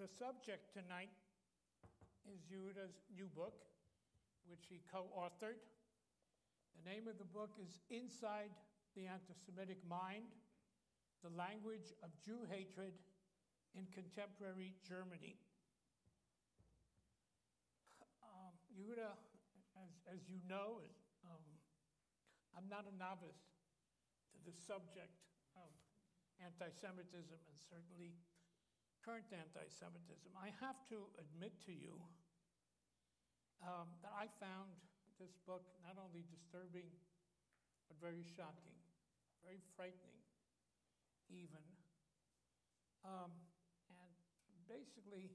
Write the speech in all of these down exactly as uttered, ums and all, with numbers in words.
the subject tonight is Jehuda's new book, which he co-authored. The name of the book is Inside the Anti-Semitic Mind, The Language of Jew Hatred in Contemporary Germany. Um, Jehuda, as, as you know, is, um, I'm not a novice to the subject of anti-Semitism and certainly current anti-Semitism. I have to admit to you um, that I found this book not only disturbing, but very shocking, very frightening even. Um, and basically,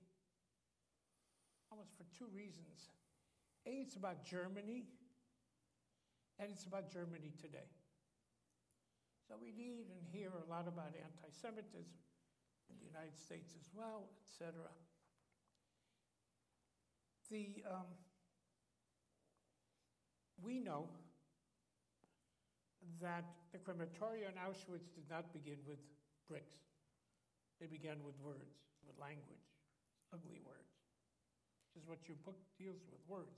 almost for two reasons. A, it's about Germany, and it's about Germany today. So we read and hear a lot about anti-Semitism in the United States as well, et cetera. The, um, we know that the crematoria in Auschwitz did not begin with bricks. They began with words, with language, ugly words, which is what your book deals with, words.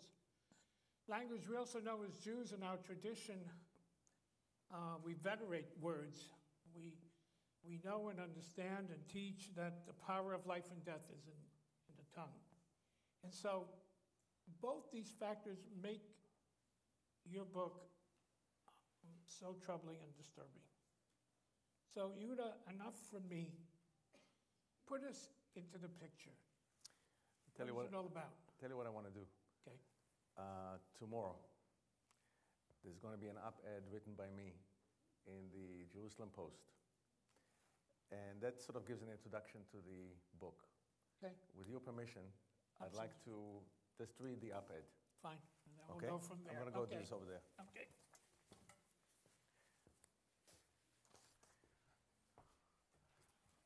Language we also know as Jews in our tradition, uh, we venerate words. We, we know and understand and teach that the power of life and death is in, in the tongue. And so both these factors make your book so troubling and disturbing. So Jehuda, enough from me. Put us into the picture. Tell what you what is it all about? Tell you what I want to do. Okay. Uh, tomorrow, there's going to be an op-ed written by me in the Jerusalem Post. And that sort of gives an introduction to the book. Okay. With your permission, Absolutely. I'd like to just read the op-ed. Fine. And then we'll okay? go from there. I'm going to go okay. to this over there. Okay.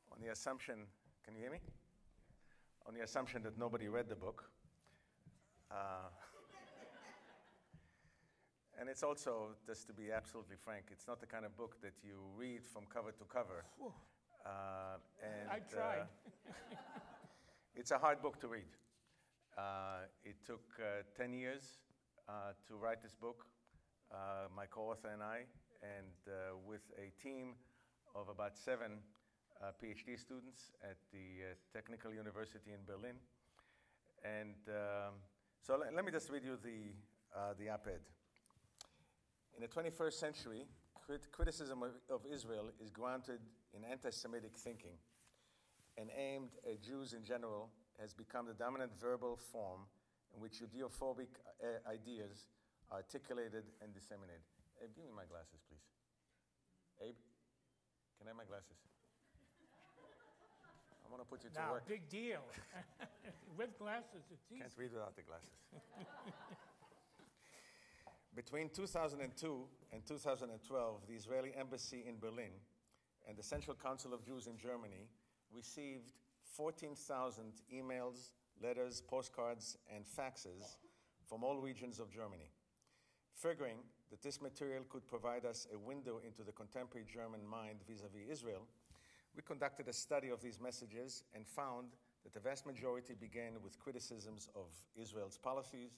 On the assumption, can you hear me? On the assumption that nobody read the book. Uh, and it's also, just to be absolutely frank, it's not the kind of book that you read from cover to cover. Uh, and, I tried. Uh, it's a hard book to read. Uh, it took uh, ten years uh, to write this book, uh, my co-author and I, and uh, with a team of about seven Uh, PhD students at the uh, Technical University in Berlin. And um, so l let me just read you the, uh, the op-ed. In the twenty-first century, crit criticism of, of Israel is grounded in anti-Semitic thinking and aimed at Jews in general has become the dominant verbal form in which Judeophobic uh, ideas are articulated and disseminated. Abe, give me my glasses, please. Abe, can I have my glasses? I want to put you to now, work. Big deal. With glasses, it's easy. Can't read without the glasses. Between two thousand two and two thousand twelve, the Israeli Embassy in Berlin and the Central Council of Jews in Germany received fourteen thousand emails, letters, postcards, and faxes from all regions of Germany. Figuring that this material could provide us a window into the contemporary German mind vis-à-vis Israel, we conducted a study of these messages and found that the vast majority began with criticisms of Israel's policies,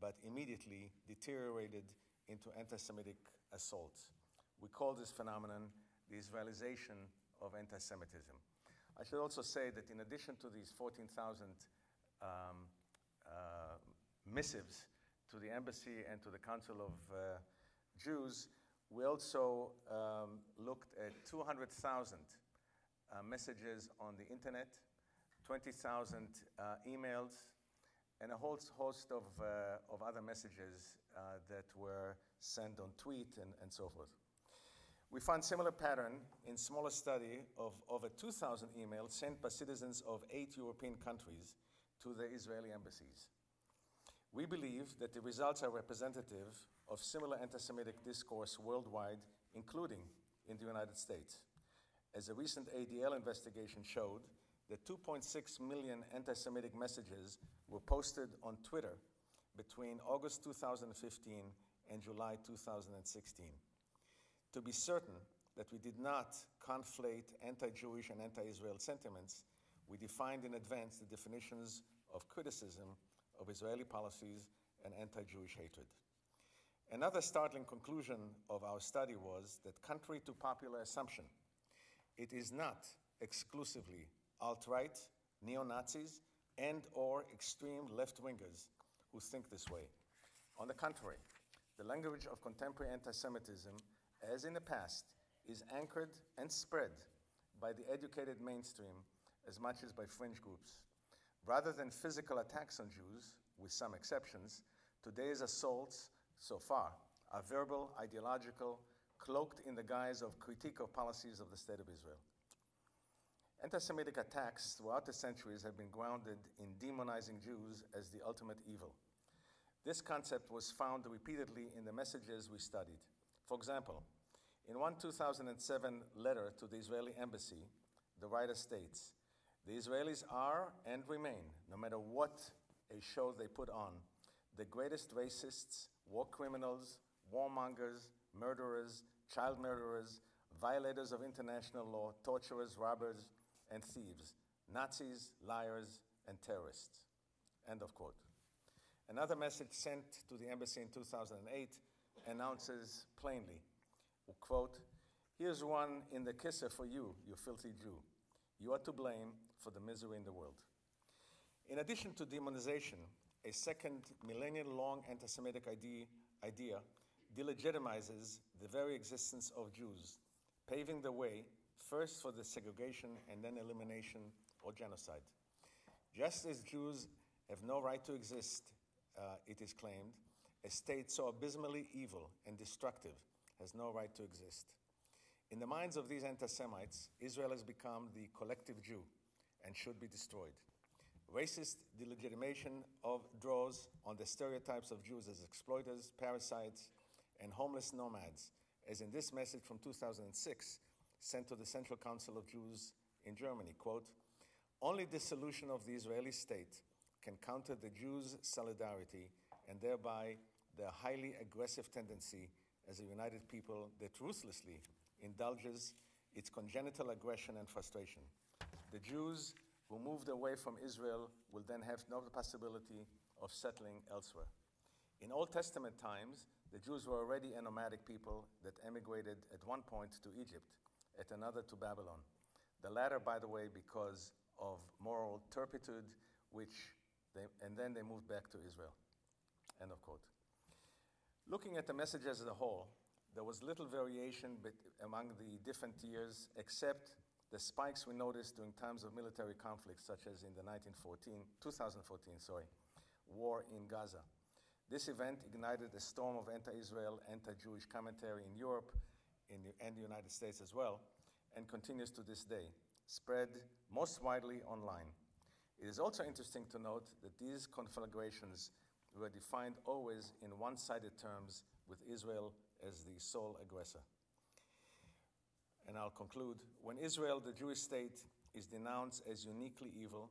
but immediately deteriorated into anti-Semitic assaults. We call this phenomenon the Israelization of anti-Semitism. I should also say that in addition to these fourteen thousand um, uh, missives to the embassy and to the Council of uh, Jews, we also um, looked at two hundred thousand Uh, messages on the internet, twenty thousand uh, emails, and a whole host of, uh, of other messages uh, that were sent on tweet and, and so forth. We found similar pattern in smaller study of over two thousand emails sent by citizens of eight European countries to the Israeli embassies. We believe that the results are representative of similar anti-Semitic discourse worldwide, including in the United States. As a recent A D L investigation showed, that two point six million anti-Semitic messages were posted on Twitter between August two thousand fifteen and July two thousand sixteen. To be certain that we did not conflate anti-Jewish and anti-Israel sentiments, we defined in advance the definitions of criticism of Israeli policies and anti-Jewish hatred. Another startling conclusion of our study was that, contrary to popular assumption, it is not exclusively alt-right, neo-Nazis, and or extreme left-wingers who think this way. On the contrary, the language of contemporary anti-Semitism, as in the past, is anchored and spread by the educated mainstream as much as by fringe groups. Rather than physical attacks on Jews, with some exceptions, today's assaults, so far, are verbal, ideological, cloaked in the guise of critique of policies of the State of Israel. Anti-Semitic attacks throughout the centuries have been grounded in demonizing Jews as the ultimate evil. This concept was found repeatedly in the messages we studied. For example, in one two thousand seven letter to the Israeli Embassy, the writer states, "The Israelis are and remain, no matter what a show they put on, the greatest racists, war criminals, warmongers, murderers, child murderers, violators of international law, torturers, robbers, and thieves, Nazis, liars, and terrorists." End of quote. Another message sent to the embassy in two thousand eight announces plainly, quote, "Here's one in the kisser for you, you filthy Jew. You are to blame for the misery in the world." In addition to demonization, a second millennial-long anti-Semitic idea, idea delegitimizes the very existence of Jews, paving the way first for the segregation and then elimination or genocide. Just as Jews have no right to exist, uh, it is claimed, a state so abysmally evil and destructive has no right to exist. In the minds of these anti-Semites, Israel has become the collective Jew and should be destroyed. Racist delegitimation of draws on the stereotypes of Jews as exploiters, parasites, and homeless nomads, as in this message from two thousand six sent to the Central Council of Jews in Germany, quote, "Only dissolution of the Israeli state can counter the Jews' solidarity and thereby their highly aggressive tendency as a united people that ruthlessly indulges its congenital aggression and frustration. The Jews who moved away from Israel will then have no possibility of settling elsewhere. In Old Testament times, the Jews were already a nomadic people that emigrated at one point to Egypt, at another to Babylon. The latter, by the way, because of moral turpitude, which they, and then they moved back to Israel." End of quote. Looking at the message as a whole, there was little variation among the different years, except the spikes we noticed during times of military conflict, such as in the nineteen fourteen, twenty fourteen sorry, war in Gaza. This event ignited a storm of anti-Israel, anti-Jewish commentary in Europe in the, and the United States as well, and continues to this day, spread most widely online. It is also interesting to note that these conflagrations were defined always in one-sided terms, with Israel as the sole aggressor. And I'll conclude. When Israel, the Jewish state, is denounced as uniquely evil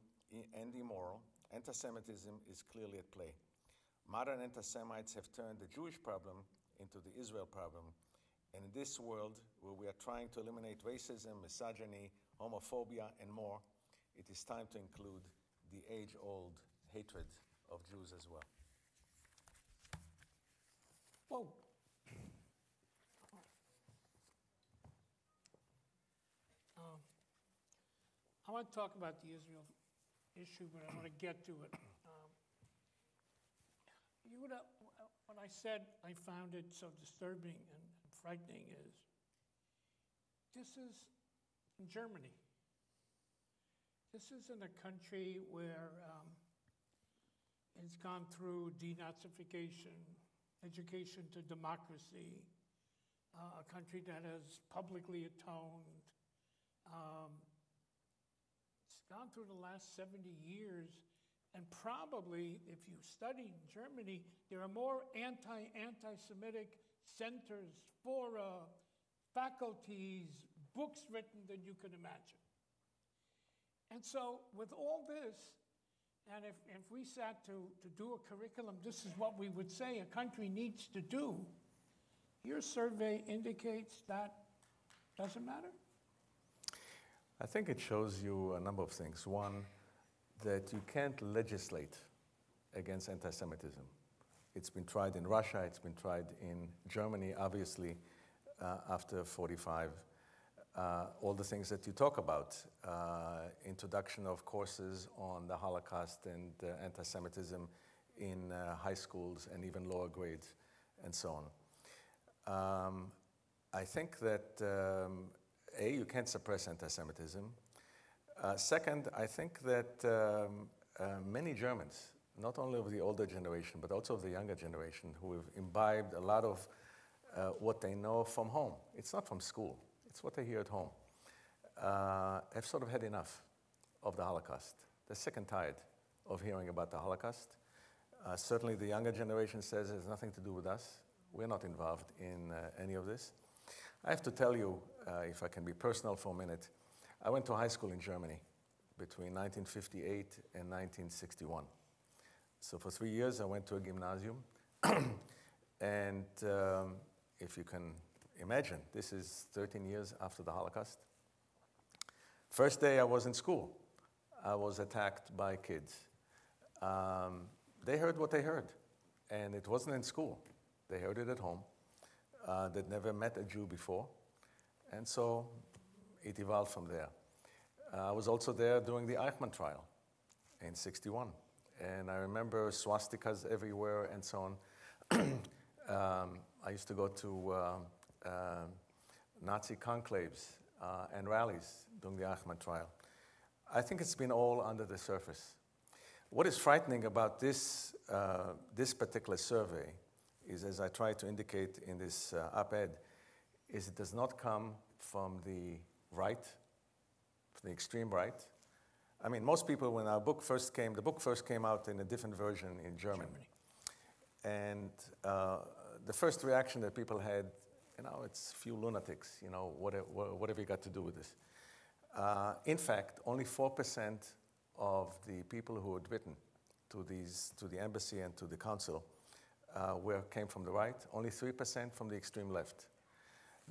and immoral, anti-Semitism is clearly at play. Modern anti-Semites have turned the Jewish problem into the Israel problem. And in this world, where we are trying to eliminate racism, misogyny, homophobia, and more, it is time to include the age-old hatred of Jews as well. Whoa. Um, I want to talk about the Israel issue, but I want to get to it. Um, you know, what I said I found it so disturbing and frightening is, this is in Germany. This is in a country where um, it's gone through denazification, education to democracy, uh, a country that has publicly atoned. Um, it's gone through the last seventy years, and probably, if you study Germany, there are more anti-anti-Semitic centers, fora, faculties, books written than you can imagine. And so with all this, and if, if we sat to, to do a curriculum, this is what we would say a country needs to do. Your survey indicates that doesn't matter? I think it shows you a number of things. One, that you can't legislate against anti-Semitism. It's been tried in Russia, it's been tried in Germany, obviously, uh, after forty-five. Uh, all the things that you talk about, uh, introduction of courses on the Holocaust and uh, anti-Semitism in uh, high schools and even lower grades, and so on. Um, I think that, um, A, you can't suppress anti-Semitism. Uh, second, I think that um, uh, many Germans, not only of the older generation, but also of the younger generation, who have imbibed a lot of uh, what they know from home. It's not from school. It's what they hear at home. Uh, have sort of had enough of the Holocaust. They're sick and tired of hearing about the Holocaust. Uh, certainly the younger generation says it has nothing to do with us. We're not involved in uh, any of this. I have to tell you, uh, if I can be personal for a minute, I went to high school in Germany between nineteen fifty-eight and nineteen sixty-one. So for three years I went to a gymnasium. And um, if you can imagine, this is thirteen years after the Holocaust. First day I was in school, I was attacked by kids. Um, they heard what they heard. And it wasn't in school. They heard it at home. Uh, they'd never met a Jew before. And so it evolved from there. Uh, I was also there during the Eichmann trial in sixty-one. And I remember swastikas everywhere and so on. um, I used to go to uh, uh, Nazi conclaves uh, and rallies during the Eichmann trial. I think it's been all under the surface. What is frightening about this, uh, this particular survey is, as I try to indicate in this uh, op-ed, is it does not come from the right, from the extreme right. I mean, most people, when our book first came, the book first came out in a different version in German. Germany. And uh, the first reaction that people had, you know, it's few lunatics, you know, what, what have you got to do with this? Uh, in fact, only four percent of the people who had written to, these, to the embassy and to the council uh, were, came from the right, only three percent from the extreme left.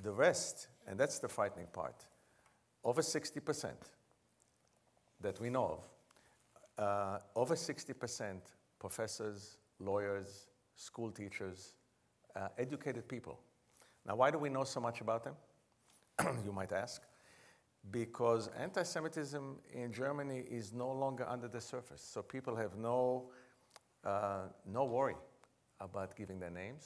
The rest, and that's the frightening part, over sixty percent that we know of, uh, over sixty percent professors, lawyers, school teachers, uh, educated people. Now, why do we know so much about them? You might ask. Because anti-Semitism in Germany is no longer under the surface. So people have no, uh, no worry about giving their names,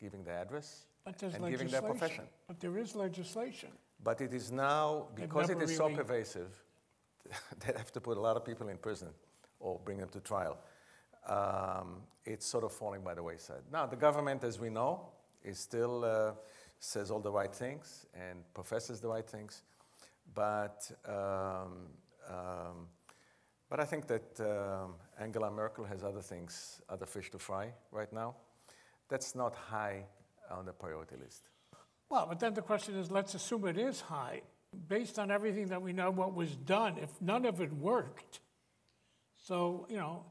giving their address, but there's and legislation. Giving their profession. But there is legislation. But it is now, because it is really so pervasive, they have to put a lot of people in prison or bring them to trial. Um, it's sort of falling by the wayside. Now, the government, as we know, is still uh, says all the right things and professes the right things. But, um, um, but I think that um, Angela Merkel has other things, other fish to fry right now. That's not high on the priority list. Well, but then the question is, let's assume it is high. Based on everything that we know, what was done, if none of it worked. So, you know,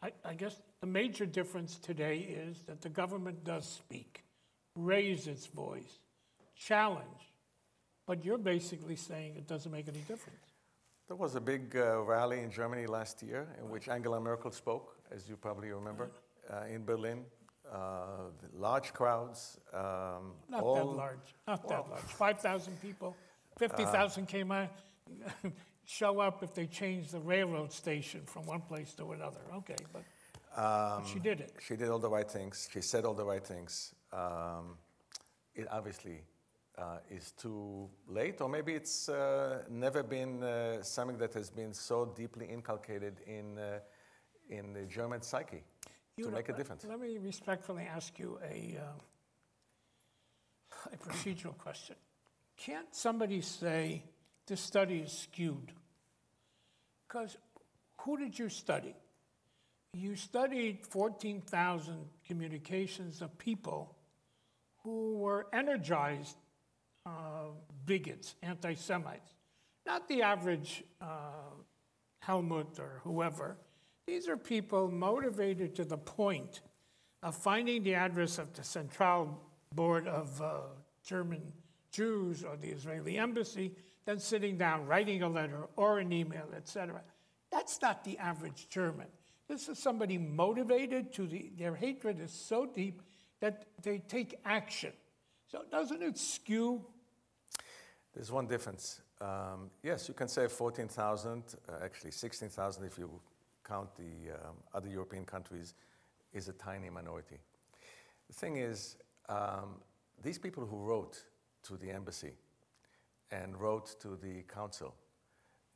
I, I guess the major difference today is that the government does speak, raise its voice, challenge. But you're basically saying it doesn't make any difference. There was a big uh, rally in Germany last year in which Angela Merkel spoke, as you probably remember, uh, in Berlin. Uh, large crowds. Um, not all, that large, not well, that large, five thousand people. fifty thousand came out, show up if they change the railroad station from one place to another. Okay, but, um, but she did it. She did all the right things. She said all the right things. Um, it obviously uh, is too late, or maybe it's uh, never been uh, something that has been so deeply inculcated in, uh, in the German psyche you to know, make a difference. Let me respectfully ask you a, uh, a procedural question. Can't somebody say this study is skewed? Because who did you study? You studied fourteen thousand communications of people who were energized uh, bigots, anti-Semites. Not the average uh, Helmut or whoever. These are people motivated to the point of finding the address of the Central Board of uh, German Jews or the Israeli Embassy than sitting down, writing a letter or an email, et cetera. That's not the average German. This is somebody motivated to the, their hatred is so deep that they take action. So doesn't it skew? There's one difference. Um, yes, you can say fourteen thousand, uh, actually sixteen thousand if you count the um, other European countries, is a tiny minority. The thing is, um, these people who wrote to the embassy and wrote to the council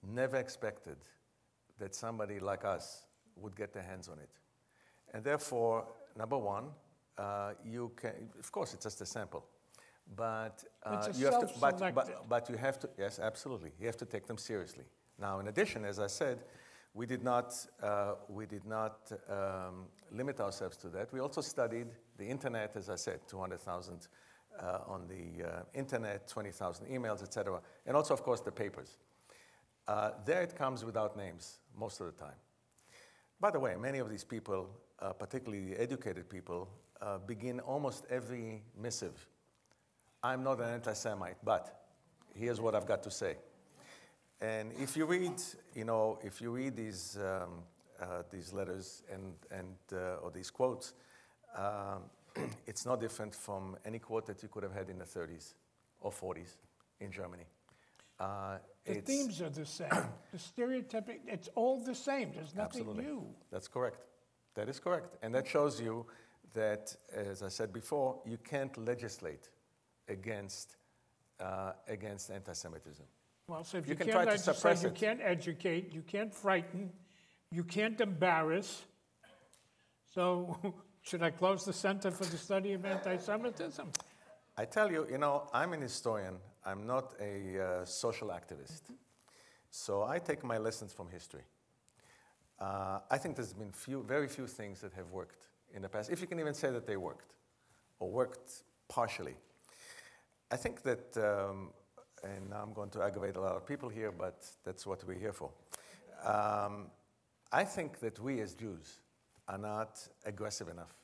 never expected that somebody like us would get their hands on it. And therefore, number one, uh, you can, of course, it's just a sample. But, uh, you have to, but, but, but you have to, yes, absolutely. You have to take them seriously. Now, in addition, as I said, we did not, uh, we did not um, limit ourselves to that. We also studied the internet, as I said, two hundred thousand uh, on the uh, internet, twenty thousand emails, et cetera. And also, of course, the papers. Uh, there it comes without names most of the time. By the way, many of these people, uh, particularly the educated people, uh, begin almost every missive. I'm not an anti-Semite, but here's what I've got to say. And if you read, you know, if you read these um, uh, these letters and and uh, or these quotes, um, it's no different from any quote that you could have had in the thirties or forties in Germany. Uh, the themes are the same. The stereotyping, it's all the same. There's nothing absolutely. New. That's correct. That is correct, and that shows you that, as I said before, you can't legislate against, uh, against anti-Semitism. Well, so if you, you can can't try to suppress it. You can't educate, you can't frighten, you can't embarrass. So should I close the Center for the Study of Anti-Semitism? I tell you, you know, I'm an historian. I'm not a uh, social activist. Mm-hmm. So I take my lessons from history. Uh, I think there's been few, very few things that have worked in the past, if you can even say that they worked, or worked partially. I think that, um, and I'm going to aggravate a lot of people here, but that's what we're here for. Um, I think that we as Jews are not aggressive enough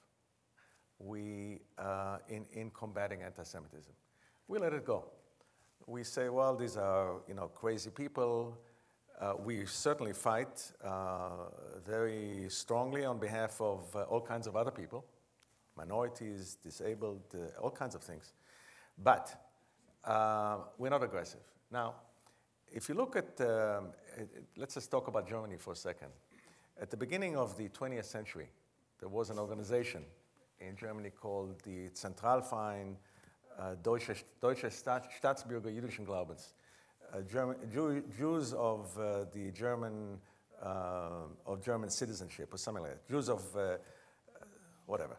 we, uh, in, in combating anti-Semitism. We let it go. We say, well, these are, you know, crazy people. Uh, we certainly fight uh, very strongly on behalf of uh, all kinds of other people, minorities, disabled, uh, all kinds of things. But uh, we're not aggressive. Now, if you look at, um, it, it, let's just talk about Germany for a second. At the beginning of the twentieth century, there was an organization in Germany called the Zentralverein uh, Deutsche, Deutsche Staats, Staatsbürger jüdischen Glaubens, uh, German, Jew, Jews of uh, the German, uh, of German citizenship or something like that, Jews of uh, whatever.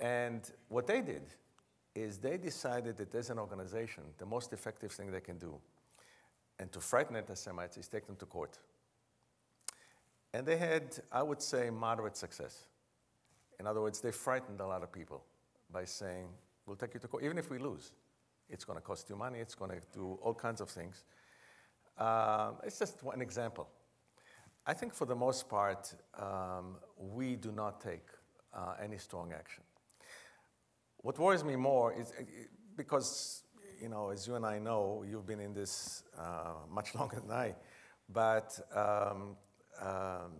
And what they did is they decided that as an organization, the most effective thing they can do and to frighten anti-Semites is take them to court. And they had, I would say, moderate success. In other words, they frightened a lot of people by saying, we'll take you to court, even if we lose. It's going to cost you money. It's going to do all kinds of things. Uh, it's just one example. I think for the most part, um, we do not take uh, any strong action. What worries me more is, because, you know, as you and I know, you've been in this uh, much longer than I, but um, um,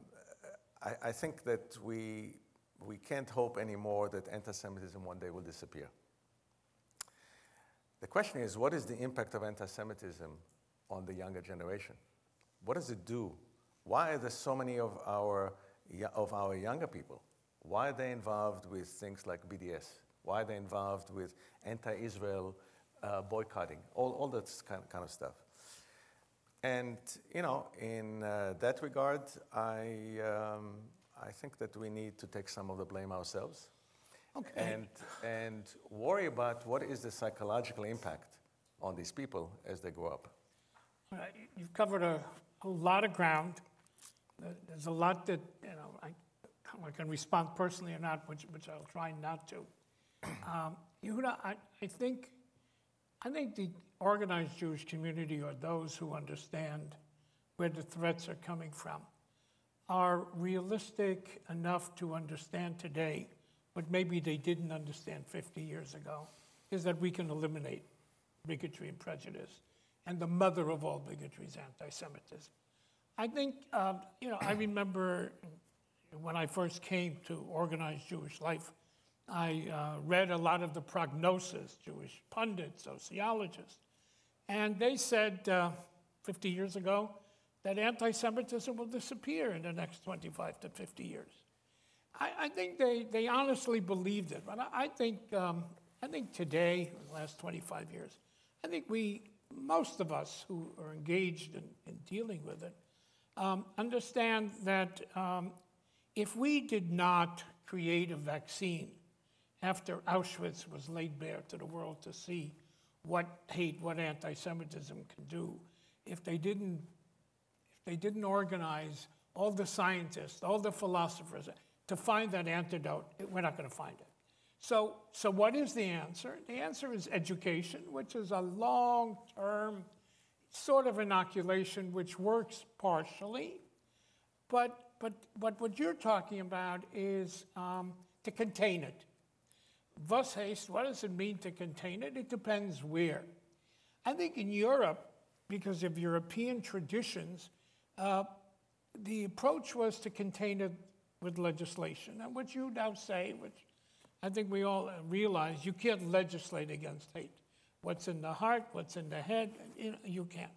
I, I think that we, we can't hope anymore that anti-Semitism one day will disappear. The question is, what is the impact of anti-Semitism on the younger generation? What does it do? Why are there so many of our, of our younger people? Why are they involved with things like B D S? Why they're involved with anti-Israel uh, boycotting, all, all that kind of, kind of stuff. And, you know, in uh, that regard, I, um, I think that we need to take some of the blame ourselves okay. and, and worry about what is the psychological impact on these people as they grow up. Uh, you've covered a, a lot of ground. There's a lot that, you know, I, I can respond personally or not, which, which I'll try not to. Um, Yehuda, I, I think, I think the organized Jewish community, or those who understand where the threats are coming from, are realistic enough to understand today what maybe they didn't understand fifty years ago, is that we can eliminate bigotry and prejudice. and the mother of all bigotry is anti-Semitism. I think, um, you know, I remember when I first came to organized Jewish life, I uh, read a lot of the prognoses, Jewish pundits, sociologists, and they said uh, fifty years ago that anti-Semitism will disappear in the next twenty-five to fifty years. I, I think they, they honestly believed it, but I, I, think, um, I think today, in the last twenty-five years, I think we, most of us who are engaged in, in dealing with it, um, understand that um, if we did not create a vaccine after Auschwitz was laid bare to the world to see what hate, what anti-Semitism can do, if they didn't, if they didn't organize all the scientists, all the philosophers to find that antidote, we're not going to find it. So, so what is the answer? The answer is education, which is a long-term sort of inoculation, which works partially. But, but, but what you're talking about is um, to contain it. Thus haste, what does it mean to contain it? It depends where. I think in Europe, because of European traditions, uh, the approach was to contain it with legislation. And what you now say, which I think we all realize, you can't legislate against hate. What's in the heart, what's in the head, you know, you can't.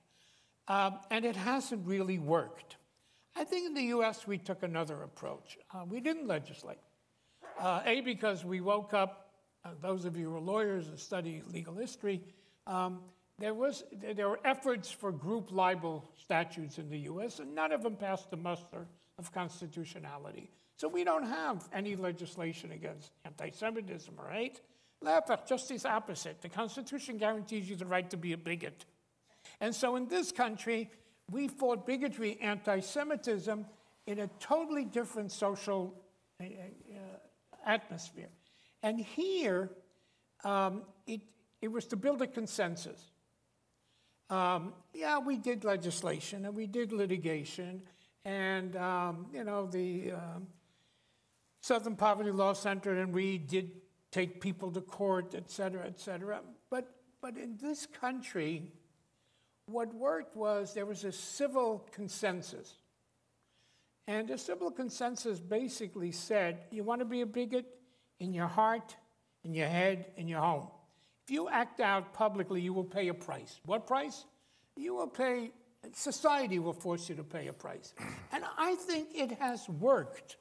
Um, and it hasn't really worked. I think in the U S we took another approach. Uh, we didn't legislate. Uh, A, because we woke up, uh, those of you who are lawyers and study legal history, um, there, was, there were efforts for group libel statutes in the U S, and none of them passed the muster of constitutionality. So we don't have any legislation against anti-Semitism or hate. Just the opposite. The Constitution guarantees you the right to be a bigot. And so in this country, we fought bigotry, anti-Semitism in a totally different social uh, atmosphere. And here, um, it, it was to build a consensus. Um, yeah, we did legislation and we did litigation. And, um, you know, the um, Southern Poverty Law Center and we did take people to court, et cetera, et cetera. But, but in this country, what worked was there was a civil consensus. And the civil consensus basically said, you want to be a bigot in your heart, in your head, in your home. If you act out publicly, you will pay a price. What price? You will pay... Society will force you to pay a price. And I think it has worked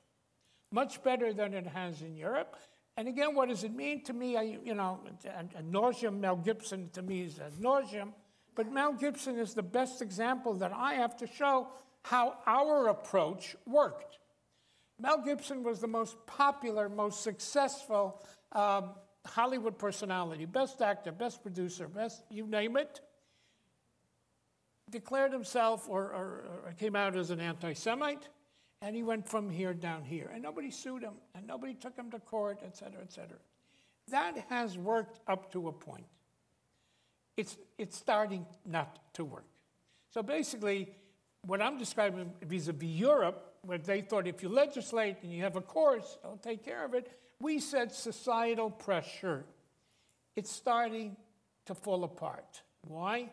much better than it has in Europe. And again, what does it mean to me? I, you know, ad nauseam, Mel Gibson to me is ad nauseam. But Mel Gibson is the best example that I have to show how our approach worked. Mel Gibson was the most popular, most successful um, Hollywood personality, best actor, best producer, best, you name it. Declared himself or, or, or came out as an anti-Semite, and he went from here down here. And nobody sued him, and nobody took him to court, et cetera, et cetera. That has worked up to a point. It's, it's starting not to work. So basically, what I'm describing vis-a-vis Europe, where they thought if you legislate and you have a course, they'll take care of it, we said societal pressure. It's starting to fall apart. Why?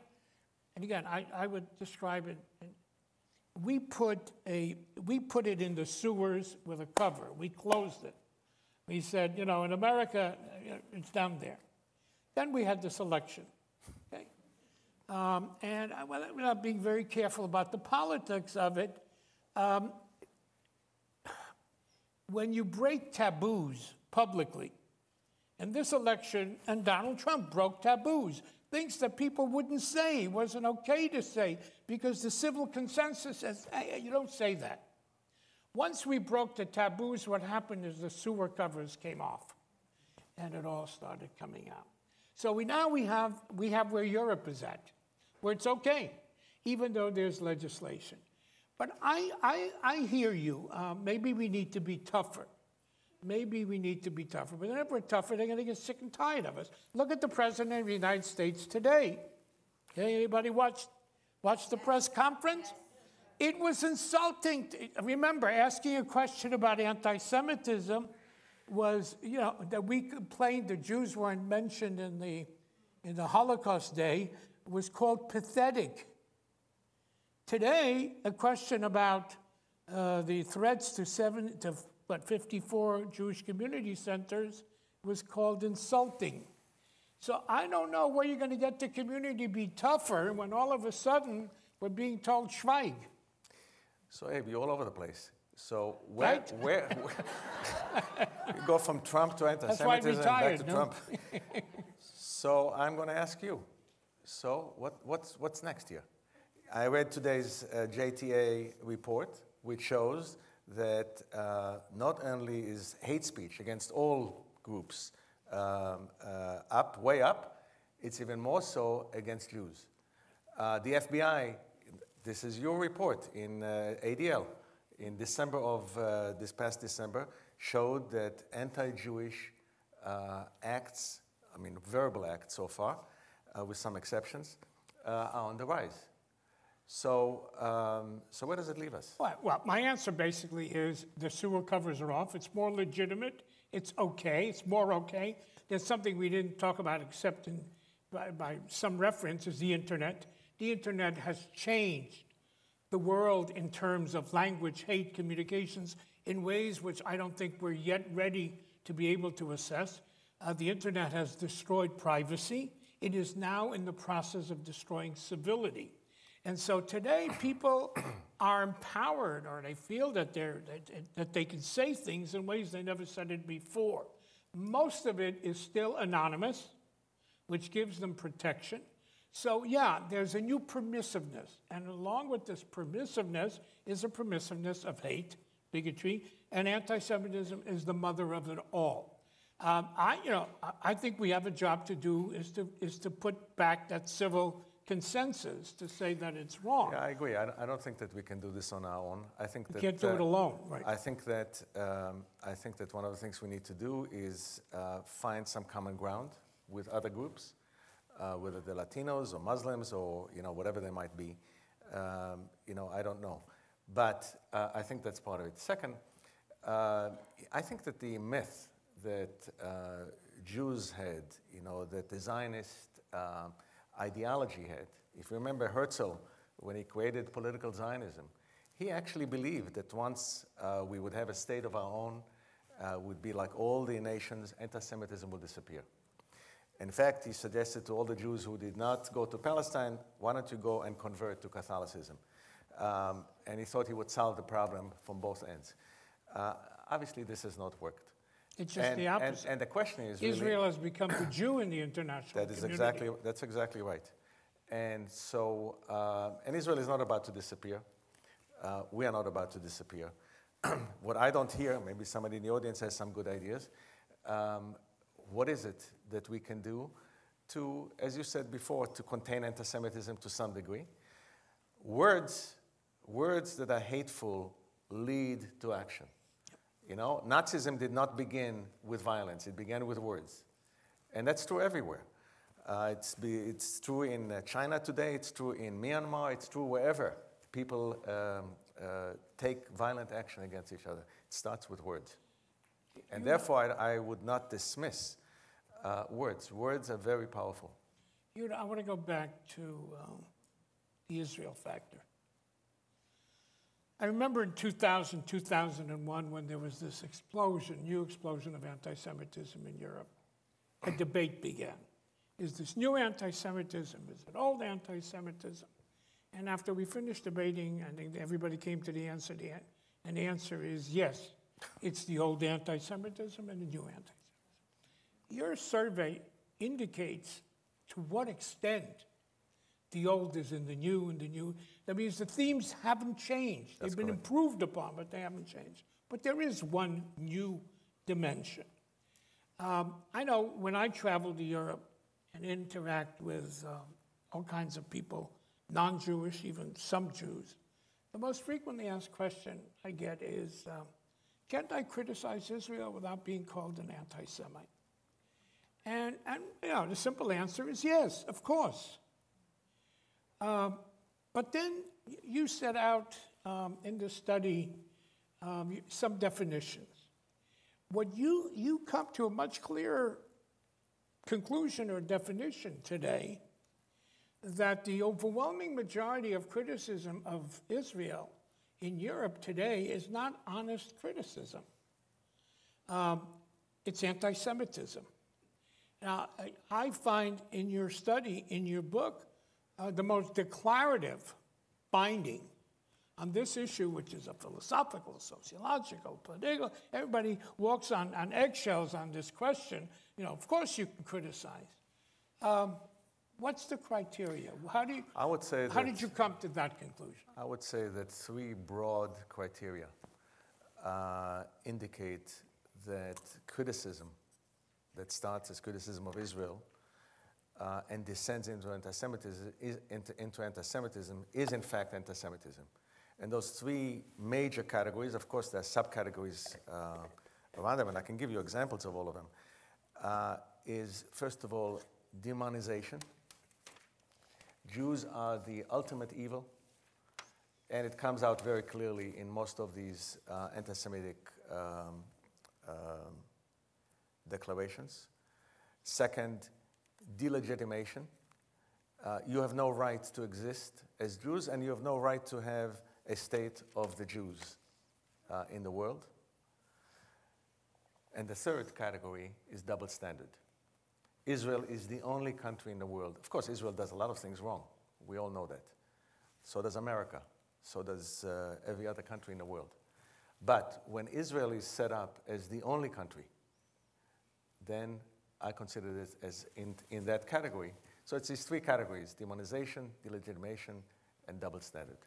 And again, I, I would describe it, we put, a, we put it in the sewers with a cover. We closed it. We said, you know, in America, it's down there. Then we had this election, okay? Um, and I, well, without being very careful about the politics of it, um, when you break taboos publicly, in this election, and Donald Trump broke taboos, things that people wouldn't say, wasn't okay to say, because the civil consensus says, hey, you don't say that. Once we broke the taboos, what happened is the sewer covers came off, and it all started coming out. So we, now we have, we have where Europe is at, where it's okay, even though there's legislation. But I, I, I hear you. Uh, maybe we need to be tougher. Maybe we need to be tougher. But if we're tougher, they're going to get sick and tired of us. Look at the President of the United States today. Okay, anybody watch, watch the press conference? It was insulting. Remember, asking a question about anti-Semitism was, you know, that we complained the Jews weren't mentioned in the, in the Holocaust Day. was called pathetic. Today, a question about uh, the threats to seven to what fifty-four Jewish community centers was called insulting. So I don't know where you're going to get the community to be tougher when all of a sudden we're being told Schweig. So Abe, you're all over the place. So where, right? where, where you go from Trump to anti-Semitism back to no? Trump. So I'm going to ask you. So what, what's what's next here? I read today's uh, J T A report, which shows that uh, not only is hate speech against all groups um, uh, up, way up, it's even more so against Jews. Uh, the F B I, this is your report in uh, A D L, in December of, uh, this past December, showed that anti-Jewish uh, acts, I mean verbal acts so far, uh, with some exceptions, uh, are on the rise. So, um, so where does it leave us? Well, well, my answer basically is the sewer covers are off. It's more legitimate. It's okay. It's more okay. There's something we didn't talk about except in, by, by some reference is the Internet. The Internet has changed the world in terms of language, hate, communications in ways which I don't think we're yet ready to be able to assess. Uh, the Internet has destroyed privacy. It is now in the process of destroying civility. And so today, people are empowered, or they feel that, they're, that, that they can say things in ways they never said it before. Most of it is still anonymous, which gives them protection. So yeah, there's a new permissiveness. And along with this permissiveness is a permissiveness of hate, bigotry, and anti-Semitism is the mother of it all. Um, I, you know, I think we have a job to do is to, is to put back that civil consensus to say that it's wrong. Yeah, I agree. I, I don't think that we can do this on our own. I think that, can't do uh, it alone, right? I think that um, I think that one of the things we need to do is uh, find some common ground with other groups, uh, whether they're Latinos or Muslims or you know whatever they might be. Um, you know, I don't know, but uh, I think that's part of it. Second, uh, I think that the myth that uh, Jews had, you know, that the Zionist um, ideology had. If you remember Herzl, when he created political Zionism, he actually believed that once uh, we would have a state of our own, uh, would be like all the nations, anti-Semitism would disappear. In fact, he suggested to all the Jews who did not go to Palestine, why don't you go and convert to Catholicism? Um, and he thought he would solve the problem from both ends. Uh, obviously, this has not worked. It's just and, the opposite. And, and the question is, Israel really, has become the Jew in the international that is community. Exactly, that's exactly right. And so, uh, and Israel is not about to disappear. Uh, we are not about to disappear. What I don't hear, maybe somebody in the audience has some good ideas. Um, what is it that we can do to, as you said before, to contain anti-Semitism to some degree? Words, words that are hateful lead to action. You know, Nazism did not begin with violence. It began with words. And that's true everywhere. Uh, it's, be, it's true in uh, China today. It's true in Myanmar. It's true wherever people um, uh, take violent action against each other. It starts with words. And you therefore, know, I, I would not dismiss uh, words. Words are very powerful. You know, I want to go back to um, the Israel factor. I remember in two thousand, two thousand one, when there was this explosion, new explosion of anti-Semitism in Europe, a debate began. Is this new anti-Semitism? Is it old anti-Semitism? And after we finished debating, I think everybody came to the answer, the, and the answer is yes, it's the old anti-Semitism and the new anti-Semitism. Your survey indicates to what extent the old is in the new and the new. That means the themes haven't changed. That's They've been correct. Improved upon, but they haven't changed. But there is one new dimension. Um, I know when I travel to Europe and interact with um, all kinds of people, non-Jewish, even some Jews, the most frequently asked question I get is, um, can't I criticize Israel without being called an anti-Semite? And, and you know, the simple answer is yes, of course. Um, but then you set out um, in this study um, some definitions. What you, you come to a much clearer conclusion or definition today that the overwhelming majority of criticism of Israel in Europe today is not honest criticism. Um, it's anti-Semitism. Now, I find in your study, in your book, uh, the most declarative binding on this issue, which is a philosophical, sociological, political, everybody walks on, on eggshells on this question. You know, of course you can criticize. Um, what's the criteria? How, do you, I would say how that, did you come to that conclusion? I would say that three broad criteria uh, indicate that criticism that starts as criticism of Israel uh, and descends into anti-Semitism is, into, into anti-Semitism is in fact anti-Semitism. And those three major categories, of course, there are subcategories uh, around them, and I can give you examples of all of them, uh, is, first of all, demonization. Jews are the ultimate evil, and it comes out very clearly in most of these uh, anti-Semitic um, uh, declarations. Second, delegitimation. Uh, you have no right to exist as Jews, and you have no right to have a state of the Jews uh, in the world. And the third category is double standard. Israel is the only country in the world. Of course, Israel does a lot of things wrong. We all know that. So does America. So does uh, every other country in the world. But when Israel is set up as the only country, then I consider this as in, in that category. So it's these three categories: demonization, delegitimation, and double standard.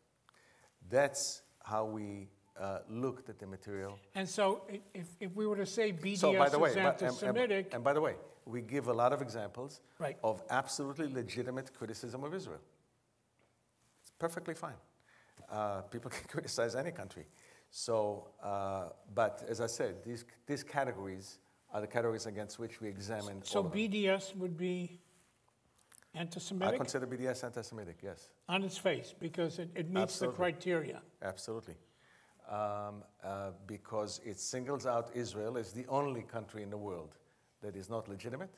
That's how we uh, looked at the material. And so if, if we were to say B D S so by the way, is anti-Semitic... And, and, and by the way, we give a lot of examples right. of absolutely legitimate criticism of Israel. It's perfectly fine. Uh, people can criticize any country. So, uh, but as I said, these, these categories are the categories against which we examine So all of B D S them. Would be... anti-Semitic? I consider B D S anti-Semitic, yes. On its face, because it, it meets Absolutely. the criteria. Absolutely. Um, uh, because it singles out Israel as the only country in the world that is not legitimate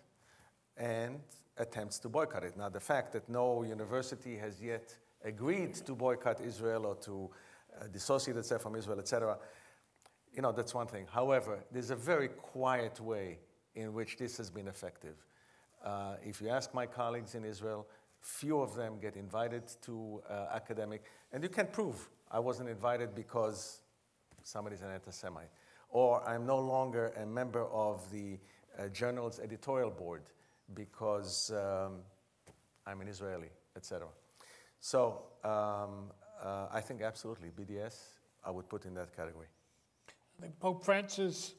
and attempts to boycott it. Now, the fact that no university has yet agreed to boycott Israel or to uh, dissociate itself from Israel, et cetera, you know, that's one thing. However, there's a very quiet way in which this has been effective. Uh, if you ask my colleagues in Israel, few of them get invited to uh, academic. And you can prove I wasn't invited because somebody's an anti-Semite. Or I'm no longer a member of the uh, journal's editorial board because um, I'm an Israeli, et cetera. So um, uh, I think absolutely B D S I would put in that category. I think Pope Francis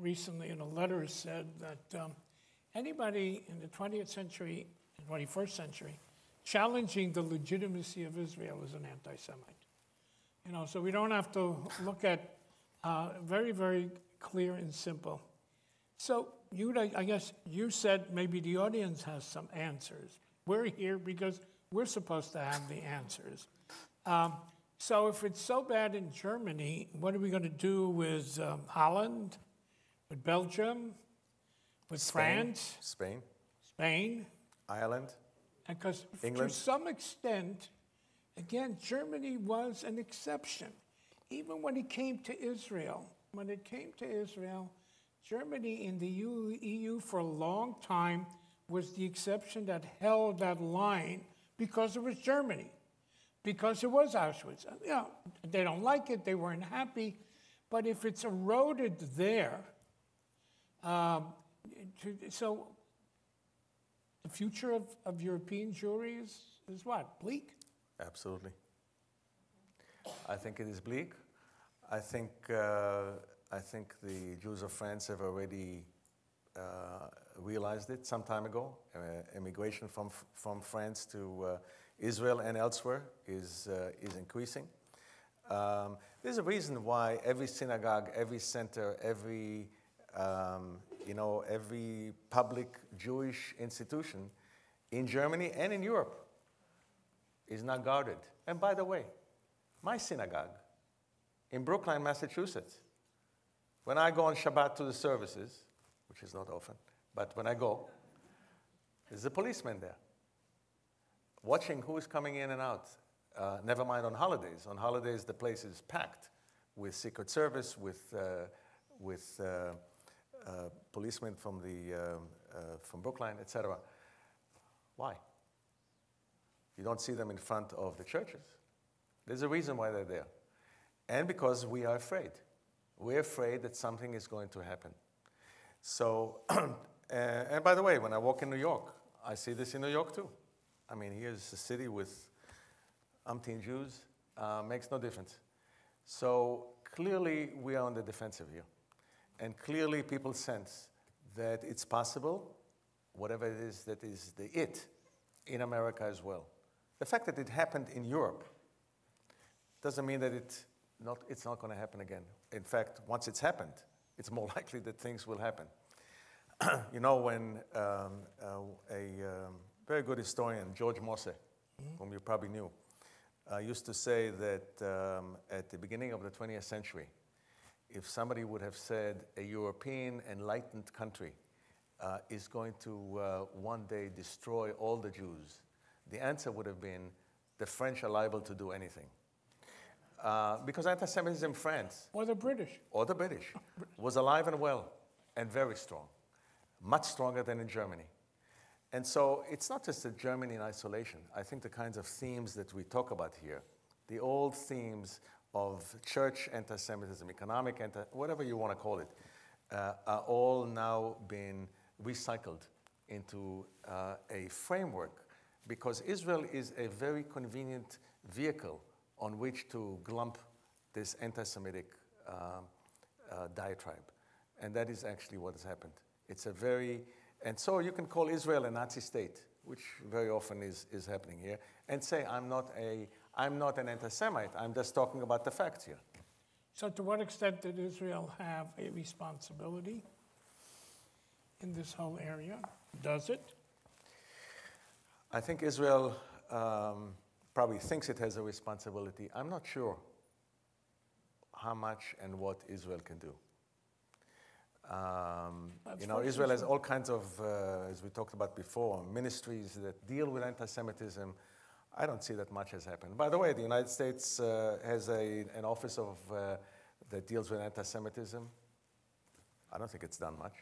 recently in a letter said that um, anybody in the twentieth century, twenty-first century, challenging the legitimacy of Israel is an anti-Semite. You know, so we don't have to look at uh, very, very clear and simple. So, Yehuda, I guess you said maybe the audience has some answers. We're here because we're supposed to have the answers. Um, so if it's so bad in Germany, what are we going to do with um, Holland, with Belgium? With Spain, France, Spain, Spain, Ireland, because England. To some extent, again, Germany was an exception. Even when it came to Israel, when it came to Israel, Germany in the E U for a long time was the exception that held that line because it was Germany, because it was Auschwitz. You know, they don't like it; they weren't happy. But if it's eroded there. Um, So, the future of, of European Jewry is, is what? Bleak? Absolutely. I think it is bleak. I think, uh, I think the Jews of France have already uh, realized it some time ago. Uh, immigration from, from France to uh, Israel and elsewhere is, uh, is increasing. Um, there's a reason why every synagogue, every center, every Um, you know, every public Jewish institution in Germany and in Europe is not guarded. And by the way, my synagogue in Brookline, Massachusetts, when I go on Shabbat to the services, which is not often, but when I go, there's a policeman there. watching who is coming in and out. Uh, never mind on holidays. On holidays, the place is packed with Secret Service, with uh, with uh, uh, policemen from the uh, uh, from Brookline, et cetera. Why? You don't see them in front of the churches. There's a reason why they're there, and because we are afraid. We're afraid that something is going to happen. So, uh, and by the way, when I walk in New York, I see this in New York too. I mean, here's a city with umpteen Jews. Uh, makes no difference. So clearly, we are on the defensive here. And clearly, people sense that it's possible, whatever it is that is the it, in America as well. The fact that it happened in Europe doesn't mean that it not, it's not going to happen again. In fact, once it's happened, it's more likely that things will happen. You know, when um, uh, a um, very good historian, George Mosse, mm-hmm. whom you probably knew, uh, used to say that um, at the beginning of the twentieth century, if somebody would have said a European enlightened country uh, is going to uh, one day destroy all the Jews, the answer would have been the French are liable to do anything. Uh, because anti-Semitism in France, or the British, or the British, was alive and well and very strong, much stronger than in Germany. And so it's not just that Germany in isolation. I think the kinds of themes that we talk about here, the old themes of church anti-Semitism, economic anti, whatever you want to call it, uh, are all now being recycled into uh, a framework, because Israel is a very convenient vehicle on which to glump this anti-Semitic uh, uh, diatribe. And that is actually what has happened. It's a very, and so you can call Israel a Nazi state, which very often is, is happening here, and say, I'm not, a, I'm not an anti-Semite, I'm just talking about the facts here. So to what extent did Israel have a responsibility in this whole area? Does it? I think Israel, um, probably thinks it has a responsibility. I'm not sure how much and what Israel can do. Um, you know, Israel has all kinds of, uh, as we talked about before, ministries that deal with anti-Semitism. I don't see that much has happened. By the way, the United States uh, has a, an office of, uh, that deals with anti-Semitism. I don't think it's done much.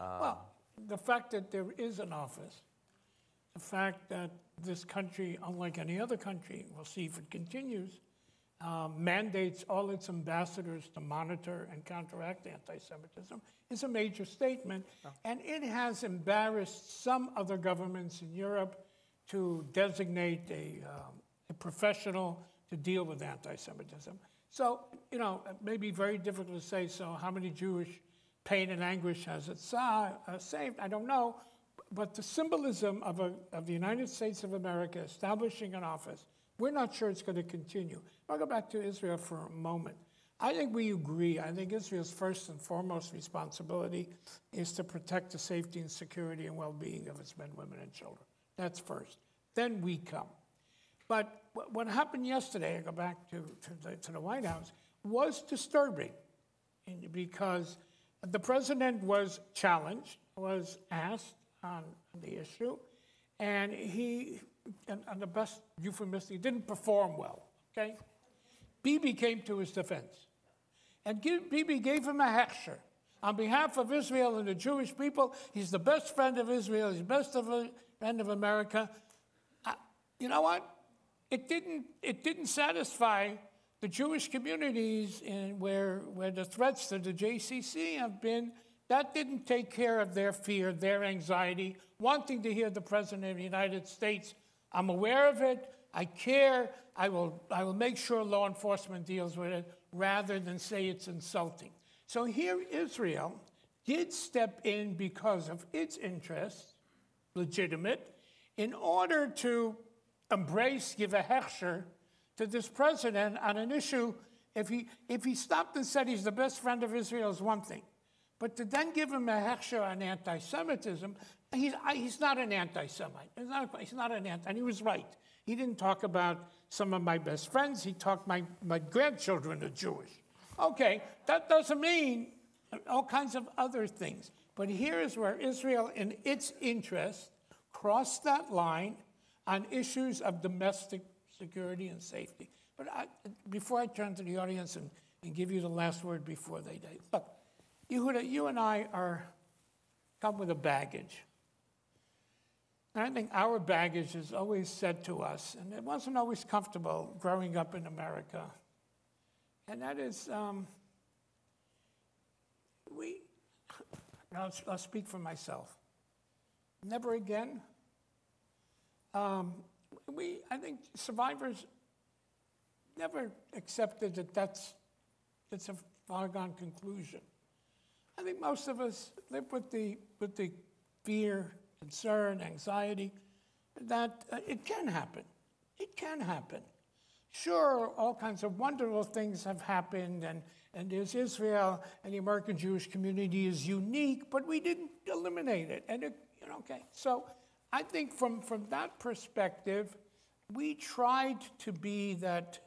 Um, well, the fact that there is an office, the fact that this country, unlike any other country, we'll see if it continues, uh, mandates all its ambassadors to monitor and counteract anti-Semitism is a major statement. Oh. And it has embarrassed some other governments in Europe to designate a, um, a professional to deal with anti-Semitism. So, you know, it may be very difficult to say, so how many Jewish pain and anguish has it sa uh, saved? I don't know. But the symbolism of, a, of the United States of America establishing an office, we're not sure it's going to continue. I'll go back to Israel for a moment. I think we agree. I think Israel's first and foremost responsibility is to protect the safety and security and well-being of its men, women, and children. That's first. Then we come. But what happened yesterday, I go back to, to, the, to the White House, was disturbing because the president was challenged, was asked, on the issue, and he, and, and the best euphemistic, he didn't perform well, okay? Bibi came to his defense, and give, Bibi gave him a hechsher. On behalf of Israel and the Jewish people, he's the best friend of Israel, he's the best of a, friend of America. Uh, you know what? It didn't, it didn't satisfy the Jewish communities in where, where the threats to the J C C have been. That didn't take care of their fear, their anxiety, wanting to hear the President of the United States. I'm aware of it. I care. I will, I will make sure law enforcement deals with it rather than say it's insulting. So here Israel did step in because of its interests, legitimate, in order to embrace, give a hechsher to this president on an issue. If he, if he stopped and said he's the best friend of Israel is one thing. But to then give him a hechsher on anti-Semitism, he's, he's not an anti-Semite. He's not, he's not an anti, and he was right. He didn't talk about some of my best friends. He talked my, my grandchildren are Jewish. Okay, that doesn't mean all kinds of other things. But here is where Israel, in its interest, crossed that line on issues of domestic security and safety. But I, before I turn to the audience and, and give you the last word before they die, look, Yehuda, you and I are come with a baggage. And I think our baggage is always said to us, and it wasn't always comfortable growing up in America, and that is, um, we, I'll, I'll speak for myself, never again. Um, we, I think survivors never accepted that that's, that's a foregone conclusion. I think most of us live with the, with the fear, concern, anxiety, that uh, it can happen. It can happen. Sure, all kinds of wonderful things have happened, and, and there's Israel, and the American Jewish community is unique, but we didn't eliminate it. And, it, you know, okay, so I think from, from that perspective, we tried to be that,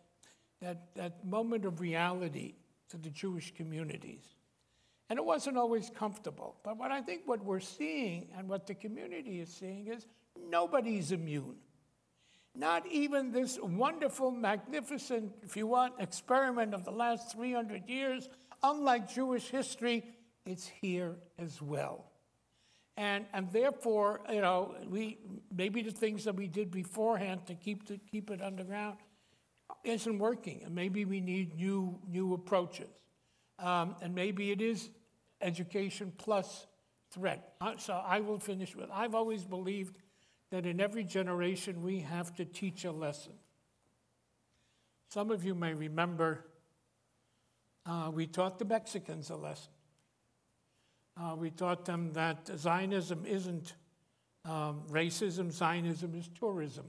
that, that moment of reality to the Jewish communities. And it wasn't always comfortable. But what I think what we're seeing and what the community is seeing is nobody's immune. Not even this wonderful, magnificent, if you want, experiment of the last three hundred years. Unlike Jewish history, it's here as well. And, and therefore, you know, we, maybe the things that we did beforehand to keep, to keep it underground isn't working. And maybe we need new, new approaches. Um, and maybe it is education plus threat. So I will finish with, I've always believed that in every generation we have to teach a lesson. Some of you may remember uh, we taught the Mexicans a lesson. Uh, we taught them that Zionism isn't um, racism, Zionism is tourism.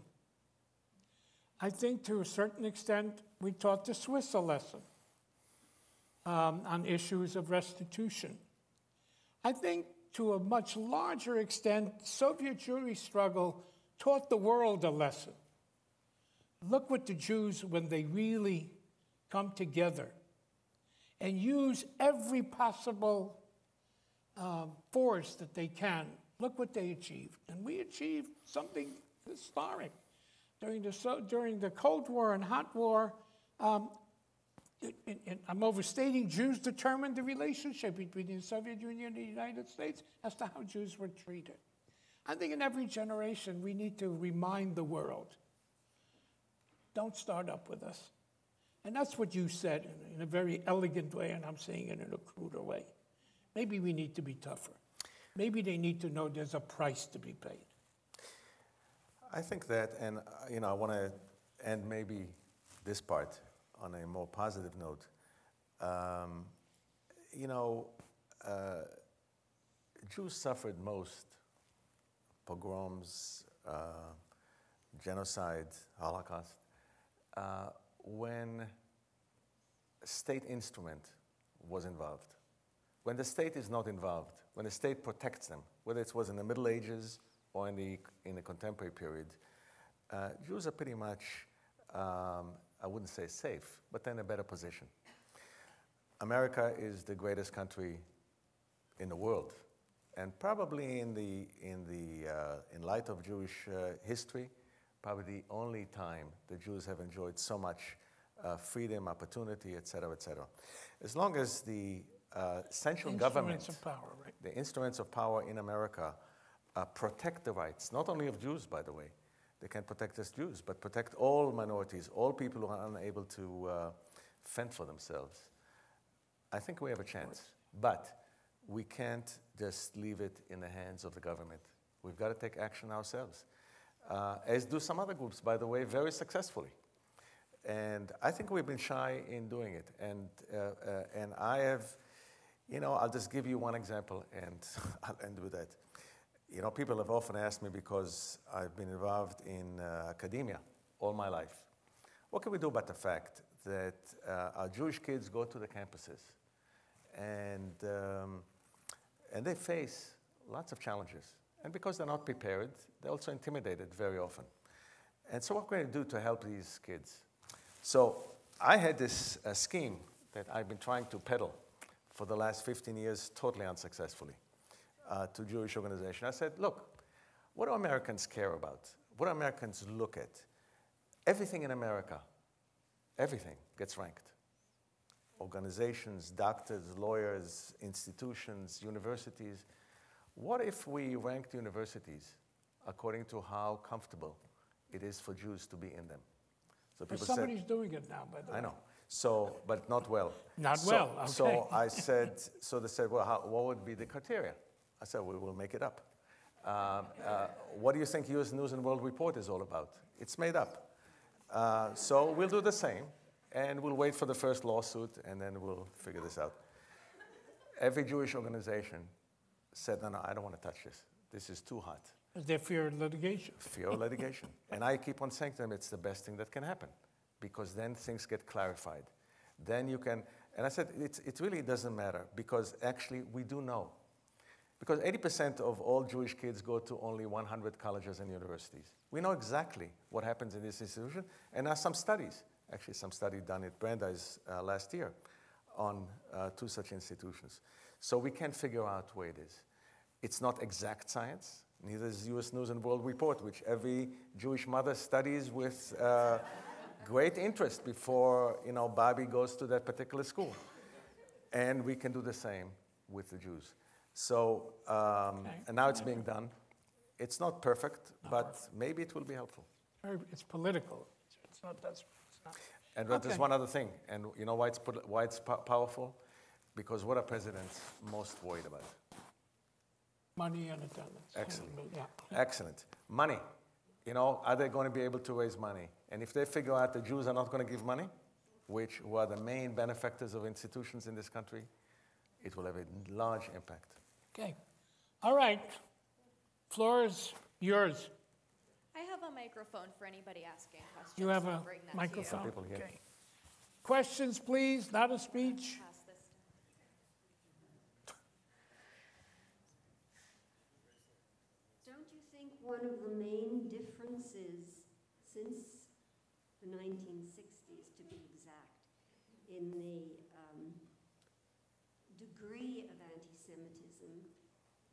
I think to a certain extent we taught the Swiss a lesson. Um, on issues of restitution. I think to a much larger extent, Soviet Jewry struggle taught the world a lesson. Look what the Jews, when they really come together and use every possible um, force that they can, look what they achieved. And we achieved something historic. During the, so, during the Cold War and Hot War, um, It, it, it, I'm overstating, Jews determined the relationship between the Soviet Union and the United States as to how Jews were treated. I think in every generation we need to remind the world, don't start up with us. And that's what you said in, in a very elegant way, and I'm saying it in a cruder way. Maybe we need to be tougher. Maybe they need to know there's a price to be paid. I think that, and you know, I want to end maybe this part on a more positive note. Um, you know, uh, Jews suffered most pogroms, uh, genocide, Holocaust, uh, when state instrument was involved. When the state is not involved, when the state protects them, whether it was in the Middle Ages or in the, in the contemporary period, uh, Jews are pretty much um, I wouldn't say safe, but they're in a better position. America is the greatest country in the world, and probably in the in the uh, in light of Jewish uh, history, probably the only time the Jews have enjoyed so much uh, freedom, opportunity, et cetera, et cetera. As long as the uh, central government, instruments of power, right? The instruments of power in America uh, protect the rights, not only of Jews, by the way. They can protect us Jews, but protect all minorities, all people who are unable to uh, fend for themselves. I think we have a chance, but we can't just leave it in the hands of the government. We've got to take action ourselves, uh, as do some other groups, by the way, very successfully. And I think we've been shy in doing it. And, uh, uh, and I have, you know, I'll just give you one example, and I'll end with that. You know, people have often asked me, because I've been involved in uh, academia all my life, what can we do about the fact that uh, our Jewish kids go to the campuses and, um, and they face lots of challenges. And because they're not prepared, they're also intimidated very often. And so what can we do to help these kids? So I had this uh, scheme that I've been trying to peddle for the last fifteen years, totally unsuccessfully. Uh, to Jewish organization. I said, look, what do Americans care about? what Americans look at. Everything in America, everything gets ranked. Organizations, doctors, lawyers, institutions, universities. What if we ranked universities according to how comfortable it is for Jews to be in them? So people said, somebody's doing it now, by the way. I know. So, but not well. Not so, well, okay. So I said, so they said, well, how, what would be the criteria? I said, we will make it up. Uh, uh, what do you think U S News and World Report is all about? It's made up. Uh, so we'll do the same, and we'll wait for the first lawsuit, and then we'll figure this out. Every Jewish organization said, no, no, I don't want to touch this. This is too hot. They fear litigation. Fear of litigation. And I keep on saying to them, it's the best thing that can happen, because then things get clarified. Then you can, and I said, it's, it really doesn't matter, because actually we do know. Because eighty percent of all Jewish kids go to only one hundred colleges and universities. We know exactly what happens in this institution, and there are some studies, actually some study done at Brandeis uh, last year on uh, two such institutions. So we can figure out where it is. It's not exact science, neither is U S News and World Report, which every Jewish mother studies with uh, great interest before, you know, Bobby goes to that particular school. And we can do the same with the Jews. So, um, okay. and now it's being done. It's not perfect, not but perfect. Maybe it will be helpful. It's political. It's not, that's, it's not. And okay. There's one other thing. And you know why it's, why it's po powerful? Because what are presidents most worried about? Money and attendance. Excellent. Yeah. Excellent. Money. You know, are they going to be able to raise money? And if they figure out the Jews are not going to give money, which who are the main benefactors of institutions in this country, it will have a large impact. Okay. All right. Floor is yours. I have a microphone for anybody asking questions. You have a microphone. People here. Okay. Questions, please, not a speech. Don't you think one of the main differences since the nineteen sixties, to be exact, in the um, degree of anti-Semitism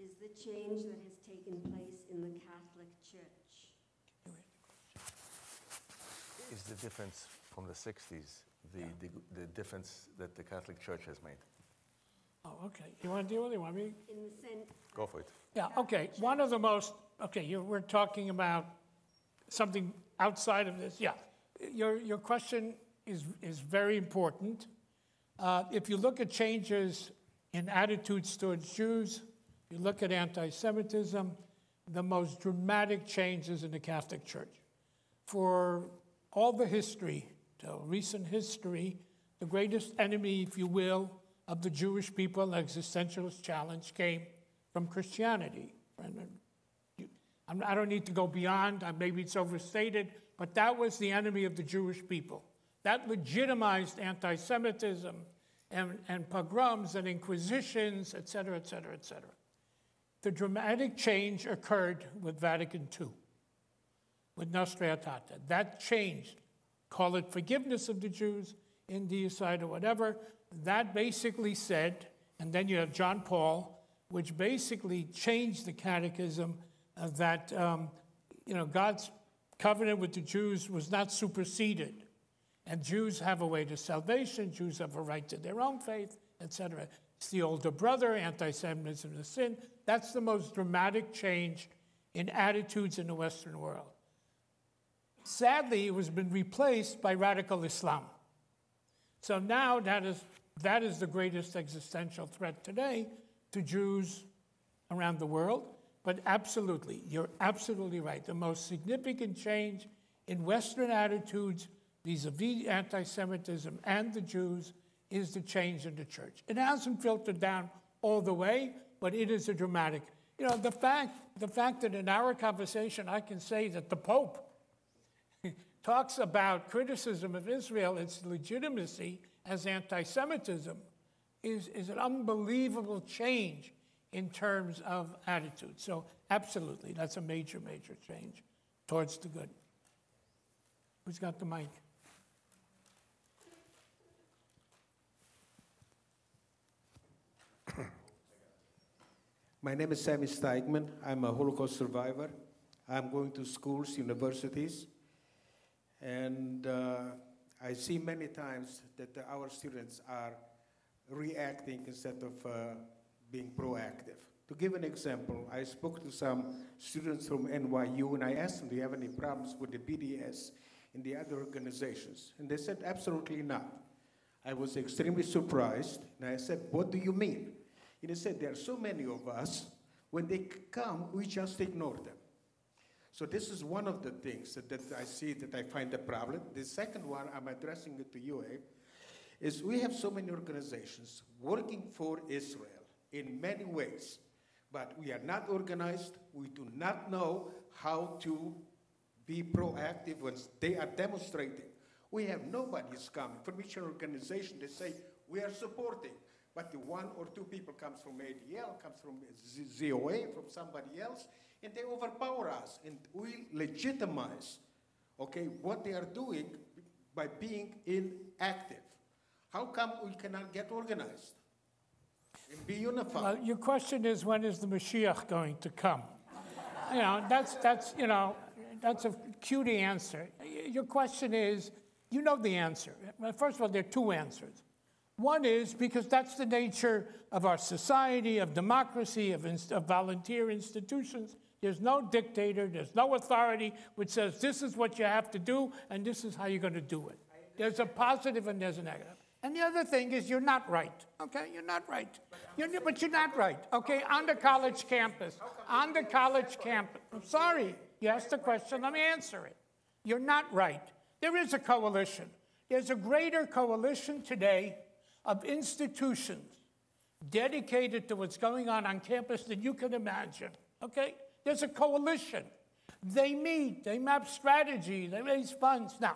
is the change that has taken place in the Catholic Church? Is the difference from the sixties the, yeah. the, the difference that the Catholic Church has made? Oh, okay. You want to deal with it? Want me? In the sense. Go for it. Yeah. Okay. One of the most. Okay. You, we're talking about something outside of this. Yeah. Your your question is is very important. Uh, if you look at changes in attitudes towards Jews, you look at anti-Semitism, the most dramatic change is in the Catholic Church. For all the history, the recent history, the greatest enemy, if you will, of the Jewish people, existentialist challenge, came from Christianity. I don't need to go beyond, maybe it's overstated, but that was the enemy of the Jewish people. That legitimized anti-Semitism and, and pogroms and inquisitions, et cetera, et cetera, et cetera. The dramatic change occurred with Vatican Two, with Nostra Aetate. That changed. Call it forgiveness of the Jews, indeicide or whatever. That basically said, and then you have John Paul, which basically changed the catechism of that um, you know, God's covenant with the Jews was not superseded. And Jews have a way to salvation, Jews have a right to their own faith, et cetera. It's the older brother, anti-Semitism is a sin. That's the most dramatic change in attitudes in the Western world. Sadly, it has been replaced by radical Islam. So now that is, that is the greatest existential threat today to Jews around the world. But absolutely, you're absolutely right. The most significant change in Western attitudes vis-a-vis anti-Semitism and the Jews is the change in the church. It hasn't filtered down all the way, but it is a dramatic. You know, the fact, the fact that in our conversation I can say that the Pope talks about criticism of Israel, its legitimacy as anti-Semitism, is, is an unbelievable change in terms of attitude. So absolutely, that's a major, major change towards the good. Who's got the mic? My name is Sammy Steigman. I'm a Holocaust survivor. I'm going to schools, universities, and uh, I see many times that our students are reacting instead of uh, being proactive. To give an example, I spoke to some students from N Y U and I asked them, do you have any problems with the B D S and the other organizations? And they said, absolutely not. I was extremely surprised and I said, what do you mean? And they said, there are so many of us, when they come, we just ignore them. So this is one of the things that, that I see that I find a problem. The second one, I'm addressing it to you, Abe, is we have so many organizations working for Israel in many ways, but we are not organized. We do not know how to be proactive when they are demonstrating. We have nobody's coming. From each organization, they say, we are supporting. But the one or two people comes from A D L, comes from Z O A, from somebody else, and they overpower us. And we legitimize, okay, what they are doing by being inactive. How come we cannot get organized and be unified? Well, your question is, when is the Mashiach going to come? you know, that's, that's, you know, that's a cutie answer. Your question is, you know the answer. First of all, there are two answers. One is because that's the nature of our society, of democracy, of, inst of volunteer institutions. There's no dictator, there's no authority which says this is what you have to do and this is how you're going to do it. There's a positive and there's a negative. And the other thing is you're not right, okay? You're not right. You're, but you're not right, okay? On the college campus, on the college campus. I'm sorry, you asked the question, let me answer it. You're not right. There is a coalition. There's a greater coalition today of institutions dedicated to what's going on on campus than you can imagine, okay? There's a coalition. They meet, they map strategy, they raise funds. Now,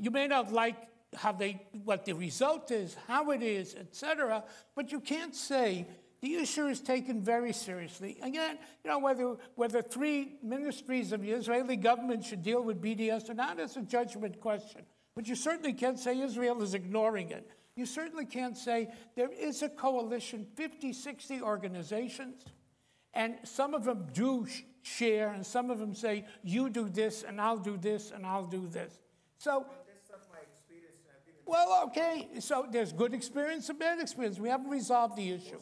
you may not like how they, what the result is, how it is, et cetera, but you can't say the issue is taken very seriously. Again, you know, whether, whether three ministries of the Israeli government should deal with B D S or not is a judgment question, but you certainly can't say Israel is ignoring it. You certainly can't say there is a coalition, fifty, sixty organizations, and some of them do sh share, and some of them say, you do this, and I'll do this, and I'll do this. So, that's not my experience. Well, okay, so there's good experience and bad experience. We haven't resolved the issue.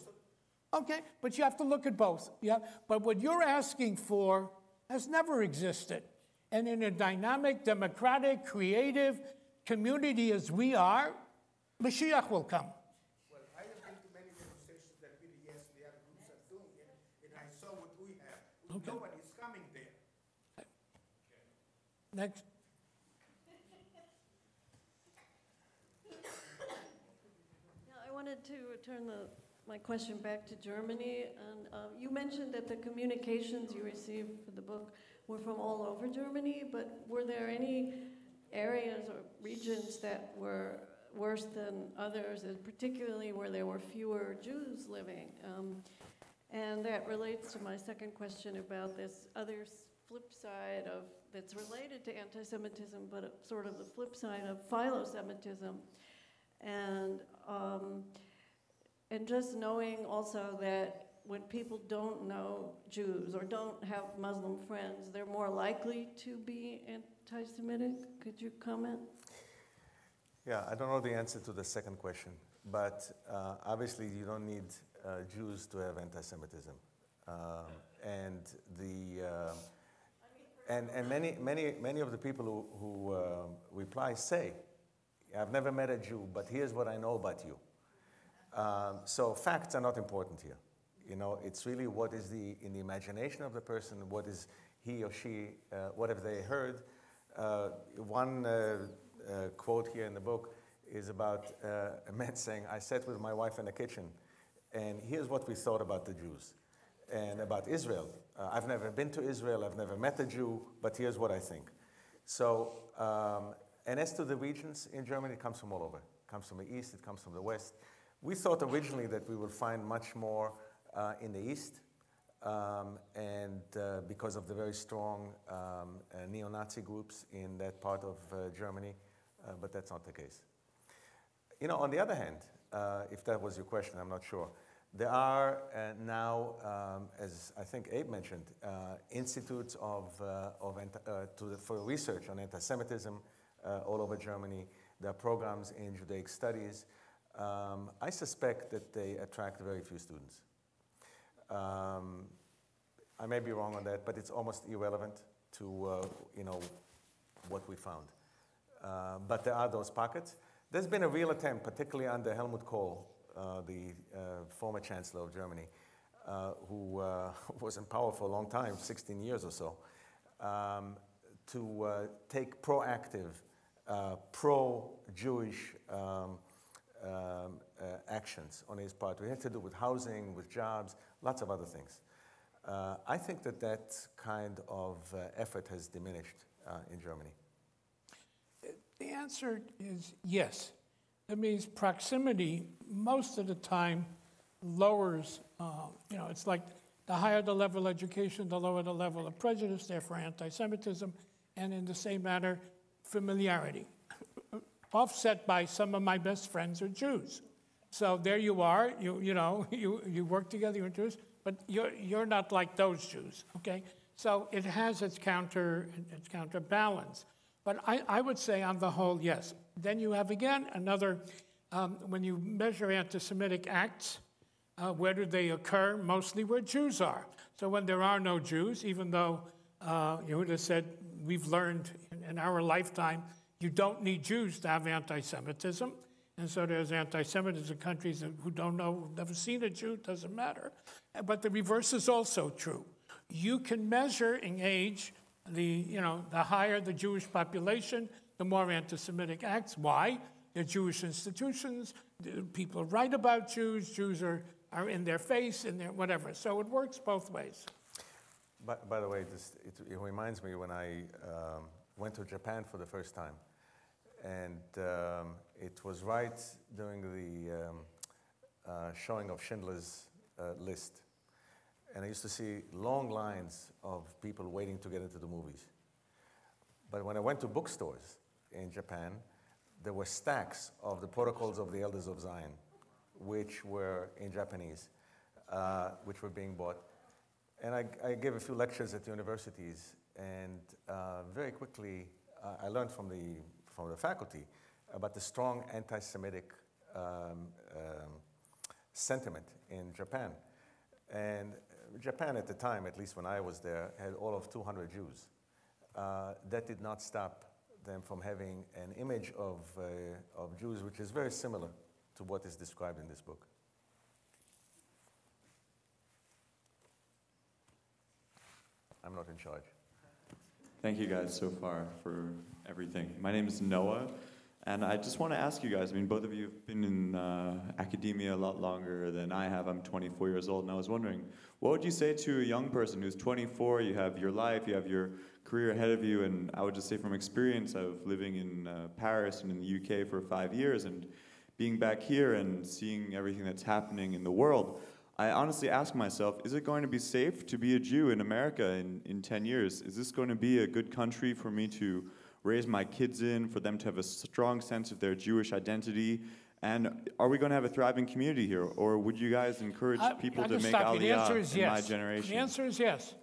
Okay, but you have to look at both. Yeah? But what you're asking for has never existed. And in a dynamic, democratic, creative community as we are, Mashiach will come. Well, I have been to many demonstrations that B D S and the other groups are doing it, and I saw what we have. Okay. Nobody is coming there. Okay. Next. Now, I wanted to return the, my question back to Germany. And um, you mentioned that the communications you received for the book were from all over Germany, but were there any areas or regions that were worse than others, and particularly where there were fewer Jews living? Um, and that relates to my second question about this other flip side of, that's related to anti-Semitism, but a, sort of the flip side of philo-Semitism. And, um, and just knowing also that when people don't know Jews or don't have Muslim friends, they're more likely to be anti-Semitic. Could you comment? Yeah, I don't know the answer to the second question, but uh, obviously you don't need uh, Jews to have anti-Semitism, um, and the uh, and and many many many of the people who, who uh, reply say, "I've never met a Jew, but here's what I know about you." Um, so facts are not important here. You know, it's really what is the in the imagination of the person, what is he or she, uh, what have they heard? Uh, one. Uh, Uh, quote here in the book is about uh, a man saying, I sat with my wife in the kitchen, and here's what we thought about the Jews and about Israel. Uh, I've never been to Israel, I've never met a Jew, but here's what I think. So, um, and as to the regions in Germany, it comes from all over. It comes from the east, it comes from the west. We thought originally that we would find much more uh, in the east, um, and uh, because of the very strong um, uh, neo-Nazi groups in that part of uh, Germany. Uh, but that's not the case. You know, on the other hand, uh, if that was your question, I'm not sure. There are uh, now, um, as I think Abe mentioned, uh, institutes of, uh, of anti uh, to the, for research on anti-Semitism uh, all over Germany. There are programs in Judaic studies. Um, I suspect that they attract very few students. Um, I may be wrong on that, but it's almost irrelevant to uh, you know, what we found. Uh, but there are those pockets. There's been a real attempt, particularly under Helmut Kohl, Uh, the uh, former chancellor of Germany, uh, who uh, was in power for a long time, sixteen years or so, um, to uh, take proactive, uh, pro-Jewish um, um, uh, actions on his part. We had to do with housing, with jobs, lots of other things. Uh, I think that that kind of uh, effort has diminished uh, in Germany. The answer is yes. That means proximity most of the time lowers, uh, you know, it's like the higher the level of education, the lower the level of prejudice, therefore anti-Semitism, and in the same manner, familiarity, offset by some of my best friends are Jews. So there you are, you, you know, you, you work together, you're Jews, but you're, you're not like those Jews, okay? So it has its, counter, its counterbalance. But I, I would say on the whole, yes. Then you have again another, um, when you measure anti-Semitic acts, uh, where do they occur? Mostly where Jews are. So when there are no Jews, even though uh, Yehuda said, we've learned in, in our lifetime, you don't need Jews to have anti-Semitism. And so there's anti-Semitism in countries that, who don't know, never seen a Jew, doesn't matter. But the reverse is also true. You can measure in age, the, you know, the higher the Jewish population, the more anti-Semitic acts. Why? They're Jewish institutions. People write about Jews. Jews are, are in their face, in their whatever. So it works both ways. By, by the way, this, it, it reminds me when I um, went to Japan for the first time. And um, it was right during the um, uh, showing of Schindler's uh, List. And I used to see long lines of people waiting to get into the movies. But when I went to bookstores in Japan, there were stacks of the Protocols of the Elders of Zion, which were in Japanese, uh, which were being bought. And I, I gave a few lectures at universities, and uh, very quickly uh, I learned from the, from the faculty about the strong anti-Semitic um, um, sentiment in Japan. And Japan at the time, at least when I was there, had all of two hundred Jews. Uh, that did not stop them from having an image of, uh, of Jews, which is very similar to what is described in this book. I'm not in charge. Thank you guys so far for everything. My name is Noah, and I just want to ask you guys, I mean, both of you have been in uh, academia a lot longer than I have. I'm twenty-four years old, and I was wondering, what would you say to a young person who's twenty-four, you have your life, you have your career ahead of you, and I would just say from experience of living in uh, Paris and in the U K for five years and being back here and seeing everything that's happening in the world, I honestly ask myself, is it going to be safe to be a Jew in America in, in ten years? Is this going to be a good country for me to raise my kids in, for them to have a strong sense of their Jewish identity? And are we going to have a thriving community here? Or would you guys encourage I, people I to make Aliyah in yes. my generation? The answer is yes.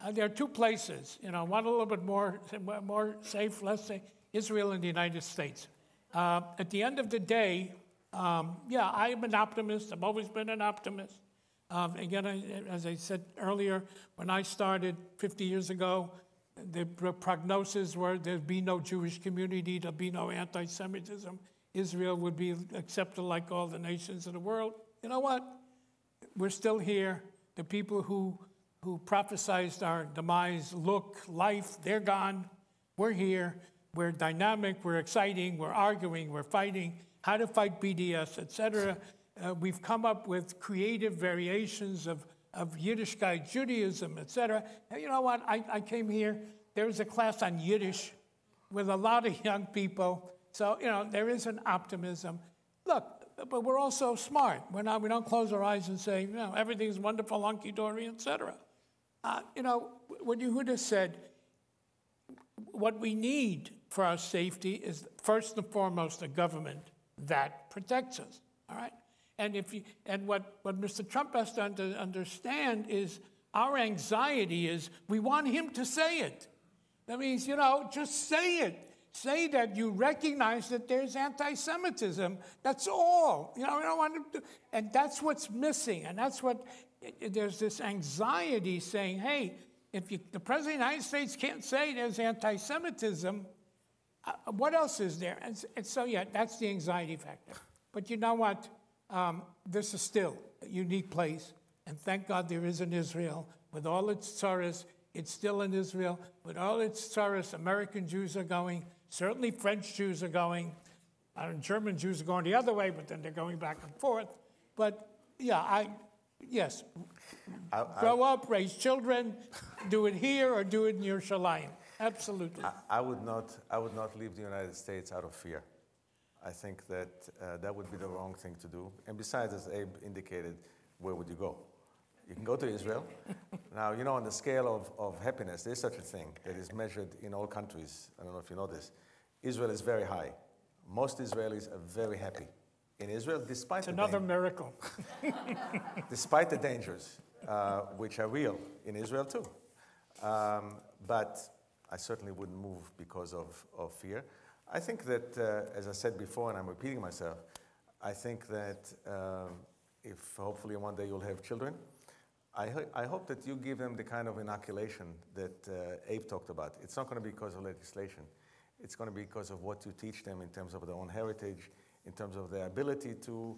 Uh, there are two places, you know, one a little bit more, more safe, less safe, Israel and the United States. Uh, at the end of the day, um, yeah, I'm an optimist. I've always been an optimist. Um, again, I, as I said earlier, when I started fifty years ago, the prognosis were there'd be no Jewish community, there'd be no anti-Semitism. Israel would be accepted like all the nations of the world. You know what? We're still here. The people who, who prophesized our demise, look, life, they're gone. We're here. We're dynamic. We're exciting. We're arguing. We're fighting. How to fight B D S, et cetera. Uh, we've come up with creative variations of of Yiddishkeit, Judaism, et cetera. You know what? I, I came here. There was a class on Yiddish with a lot of young people. So, you know, there is an optimism. Look, but we're also smart. We're not, we don't close our eyes and say, you know, everything's wonderful, hunky-dory, et cetera. Uh, you know, what Yehuda said, what we need for our safety is, first and foremost, a government that protects us, all right? And if you, and what, what Mister Trump has to under, understand is our anxiety is we want him to say it. That means, you know, just say it. Say that you recognize that there's anti-Semitism. That's all. You know, we don't want to do, and that's what's missing. And that's what there's this anxiety saying, hey, if you, the President of the United States can't say there's anti-Semitism, uh, what else is there? And, and so, yeah, that's the anxiety factor. But you know what? Um, this is still a unique place. And thank God there is an Israel with all its tzaras. It's still in Israel. With all its tzaras, American Jews are going. Certainly French Jews are going. I don't know, German Jews are going the other way, but then they're going back and forth. But, yeah, I, yes. I, I, Grow up, raise children, do it here or do it in Yerushalayim. Absolutely. I, I, would not, I would not leave the United States out of fear. I think that uh, that would be the wrong thing to do. And besides, as Abe indicated, where would you go? You can go to Israel. Now, you know, on the scale of, of happiness, there's such a thing that is measured in all countries. I don't know if you know this. Israel is very high. Most Israelis are very happy in Israel, despite it's the another miracle. Despite the dangers, uh, which are real in Israel, too. Um, but I certainly wouldn't move because of, of fear. I think that, uh, as I said before, and I'm repeating myself, I think that um, if hopefully one day you'll have children, I, ho I hope that you give them the kind of inoculation that uh, Abe talked about. It's not going to be because of legislation. It's going to be because of what you teach them in terms of their own heritage, in terms of their ability to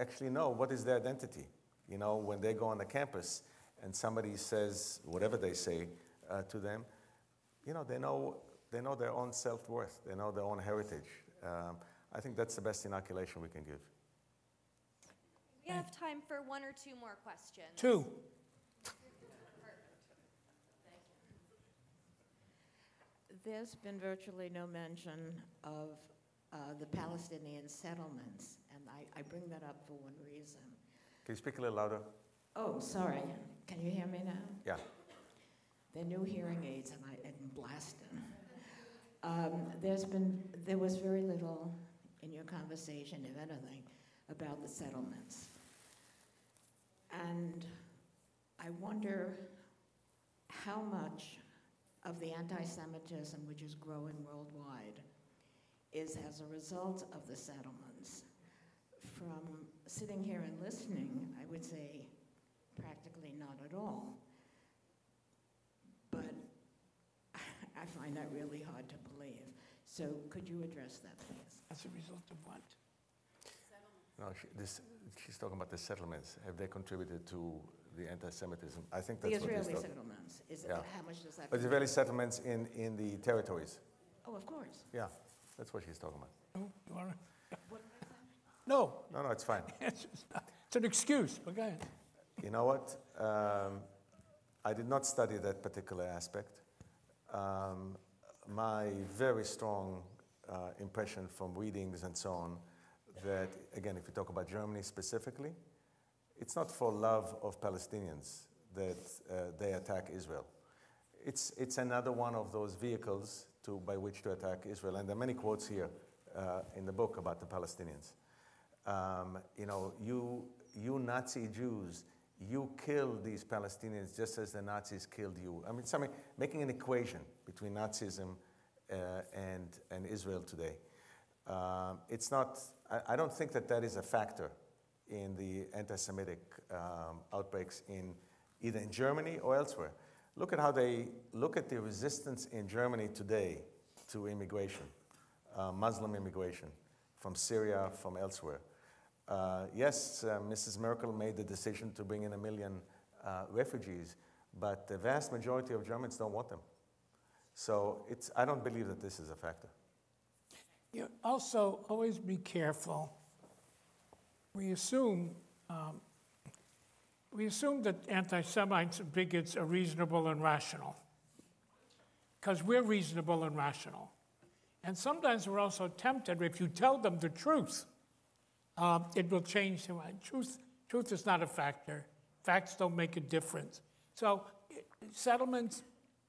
actually know what is their identity. You know, when they go on the campus and somebody says whatever they say uh, to them, you know, they know They know their own self-worth. They know their own heritage. Um, I think that's the best inoculation we can give. We have time for one or two more questions. Two. There's been virtually no mention of uh, the Palestinian settlements, and I, I bring that up for one reason. Can you speak a little louder? Oh, sorry. Can you hear me now? Yeah. They're new hearing aids, and I and blast them. Um, there's been, there was very little in your conversation, if anything, about the settlements. And I wonder how much of the anti-Semitism, which is growing worldwide, is as a result of the settlements. From sitting here and listening, I would say practically not at all. But I find that really hard to believe. So could you address that, please? As a result of what? Settlements. No, she, this, she's talking about the settlements. Have they contributed to the anti-Semitism? I think that's the Israeli what she's talking. settlements. Is yeah. it, how much does that? But Israeli settlements in in the territories. Oh, of course. Yeah, that's what she's talking about. Oh, you are. What was that? No. No, no, it's fine. It's, not, it's an excuse. But go ahead. You know what? Um, I did not study that particular aspect. Um, my very strong uh, impression from readings and so on, that, again, if you talk about Germany specifically, it's not for love of Palestinians that uh, they attack Israel. It's, it's another one of those vehicles to, by which to attack Israel. And there are many quotes here uh, in the book about the Palestinians. Um, you know, you, you Nazi Jews, you killed these Palestinians just as the Nazis killed you. I mean, something, making an equation between Nazism uh, and, and Israel today. Uh, it's not, I, I don't think that that is a factor in the anti-Semitic um, outbreaks in either in Germany or elsewhere. Look at how they, look at the resistance in Germany today to immigration, uh, Muslim immigration from Syria, from elsewhere. Uh, yes, uh, Missus Merkel made the decision to bring in a million uh, refugees, but the vast majority of Germans don't want them. So it's, I don't believe that this is a factor. You also, always be careful. We assume, um, we assume that anti-Semites and bigots are reasonable and rational, because we're reasonable and rational. And sometimes we're also tempted, if you tell them the truth, Um, it will change their mind. Truth, truth is not a factor. Facts don't make a difference. So it, settlements,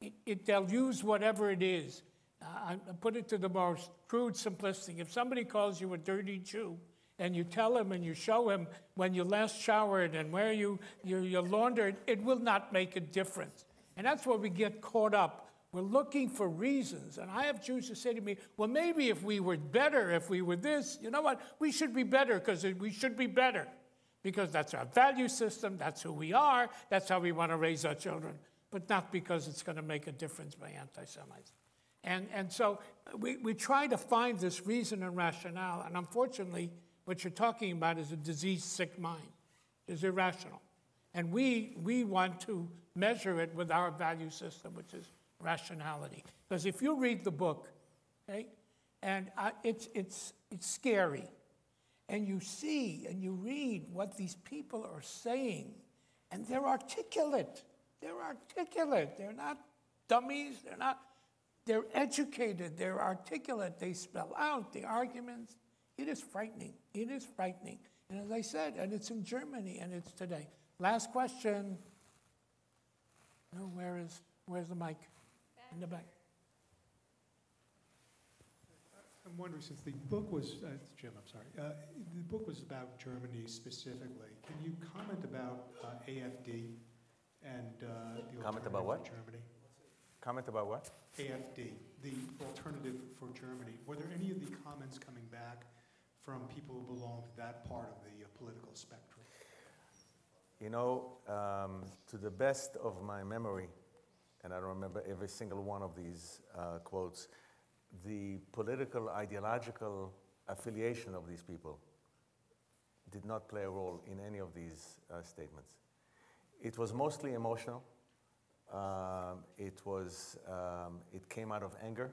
it, it, they'll use whatever it is. Uh, I, I put it to the most crude simplicity. If somebody calls you a dirty Jew and you tell him and you show him when you last showered and where you, you, you laundered, it will not make a difference. And that's where we get caught up. We're looking for reasons. And I have Jews who say to me, well, maybe if we were better, if we were this, you know what? We should be better because we should be better. Because that's our value system, that's who we are, that's how we want to raise our children. But not because it's going to make a difference by anti-Semites. And, and so we, we try to find this reason and rationale. And unfortunately, what you're talking about is a diseased, sick mind. It's irrational. And we, we want to measure it with our value system, which is rationality. Because if you read the book, okay, and I, it's, it's, it's scary, and you see and you read what these people are saying, and they're articulate. They're articulate. They're not dummies. They're not. They're educated. They're articulate. They spell out the arguments. It is frightening. It is frightening. And as I said, and it's in Germany, and it's today. Last question. No, where is where's the mic? In the back. I'm wondering, since the book was, uh, Jim, I'm sorry, uh, the book was about Germany specifically. Can you comment about uh, A F D and uh, the comment about what? For Germany? Comment about what? A F D, the alternative for Germany. Were there any of the comments coming back from people who belong to that part of the uh, political spectrum? You know, um, to the best of my memory, and I don't remember every single one of these uh, quotes, the political, ideological affiliation of these people did not play a role in any of these uh, statements. It was mostly emotional. Um, it was, um, it came out of anger.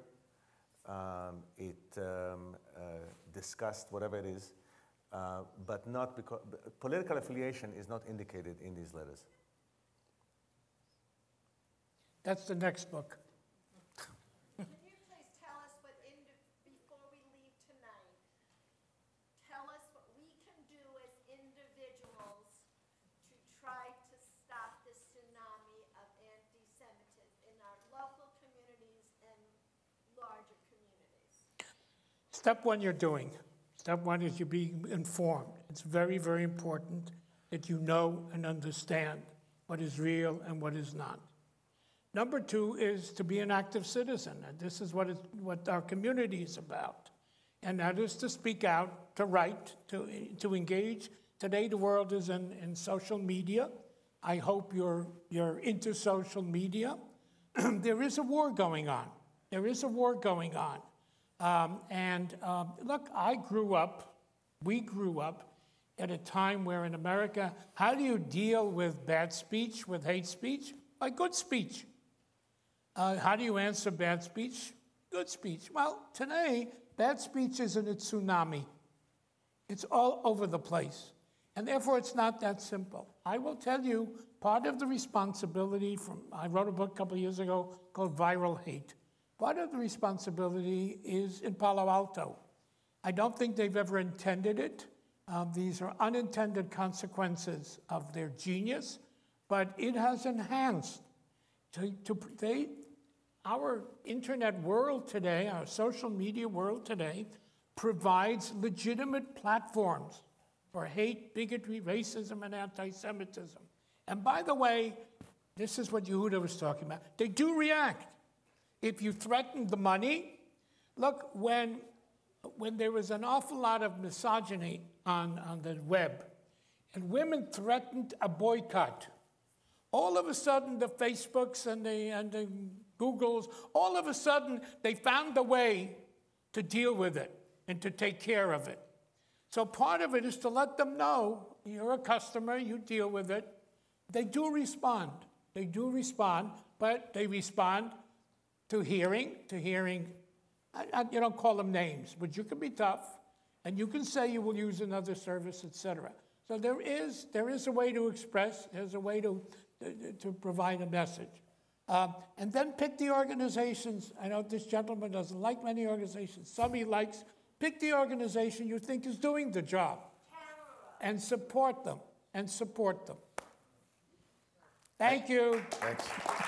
Um, it um, uh, discussed whatever it is, uh, but not because, political affiliation is not indicated in these letters. That's the next book. Can you please tell us what, in, before we leave tonight, tell us what we can do as individuals to try to stop this tsunami of anti-Semitism in our local communities and larger communities? Step one, you're doing. Step one is you be informed. It's very, very important that you know and understand what is real and what is not. Number two is to be an active citizen. And this is what, it, what our community is about. And that is to speak out, to write, to, to engage. Today the world is in, in social media. I hope you're, you're into social media. There is a war going on. There is a war going on. Um, and um, look, I grew up, we grew up at a time where in America, how do you deal with bad speech, with hate speech? By good speech. Uh, how do you answer bad speech? Good speech. Well, today, bad speech is in a tsunami. It's all over the place. And therefore, it's not that simple. I will tell you, part of the responsibility from, I wrote a book a couple of years ago called Viral Hate. Part of the responsibility is in Palo Alto. I don't think they've ever intended it. Um, these are unintended consequences of their genius, but it has enhanced to, to, they, our internet world today, our social media world today, provides legitimate platforms for hate, bigotry, racism, and anti-Semitism. And by the way, this is what Yehuda was talking about. They do react. If you threaten the money, look, when, when there was an awful lot of misogyny on, on the web, and women threatened a boycott, all of a sudden, the Facebooks and the, and the Googles, all of a sudden, they found a way to deal with it and to take care of it. So part of it is to let them know, you're a customer, you deal with it. They do respond. They do respond, but they respond to hearing, to hearing. I, I, you don't call them names, but you can be tough, and you can say you will use another service, et cetera. So there is, there is a way to express, there's a way to... to provide a message. Um, and then pick the organizations. I know this gentleman doesn't like many organizations. Some he likes. Pick the organization you think is doing the job and support them, and support them. Thank you. Thanks.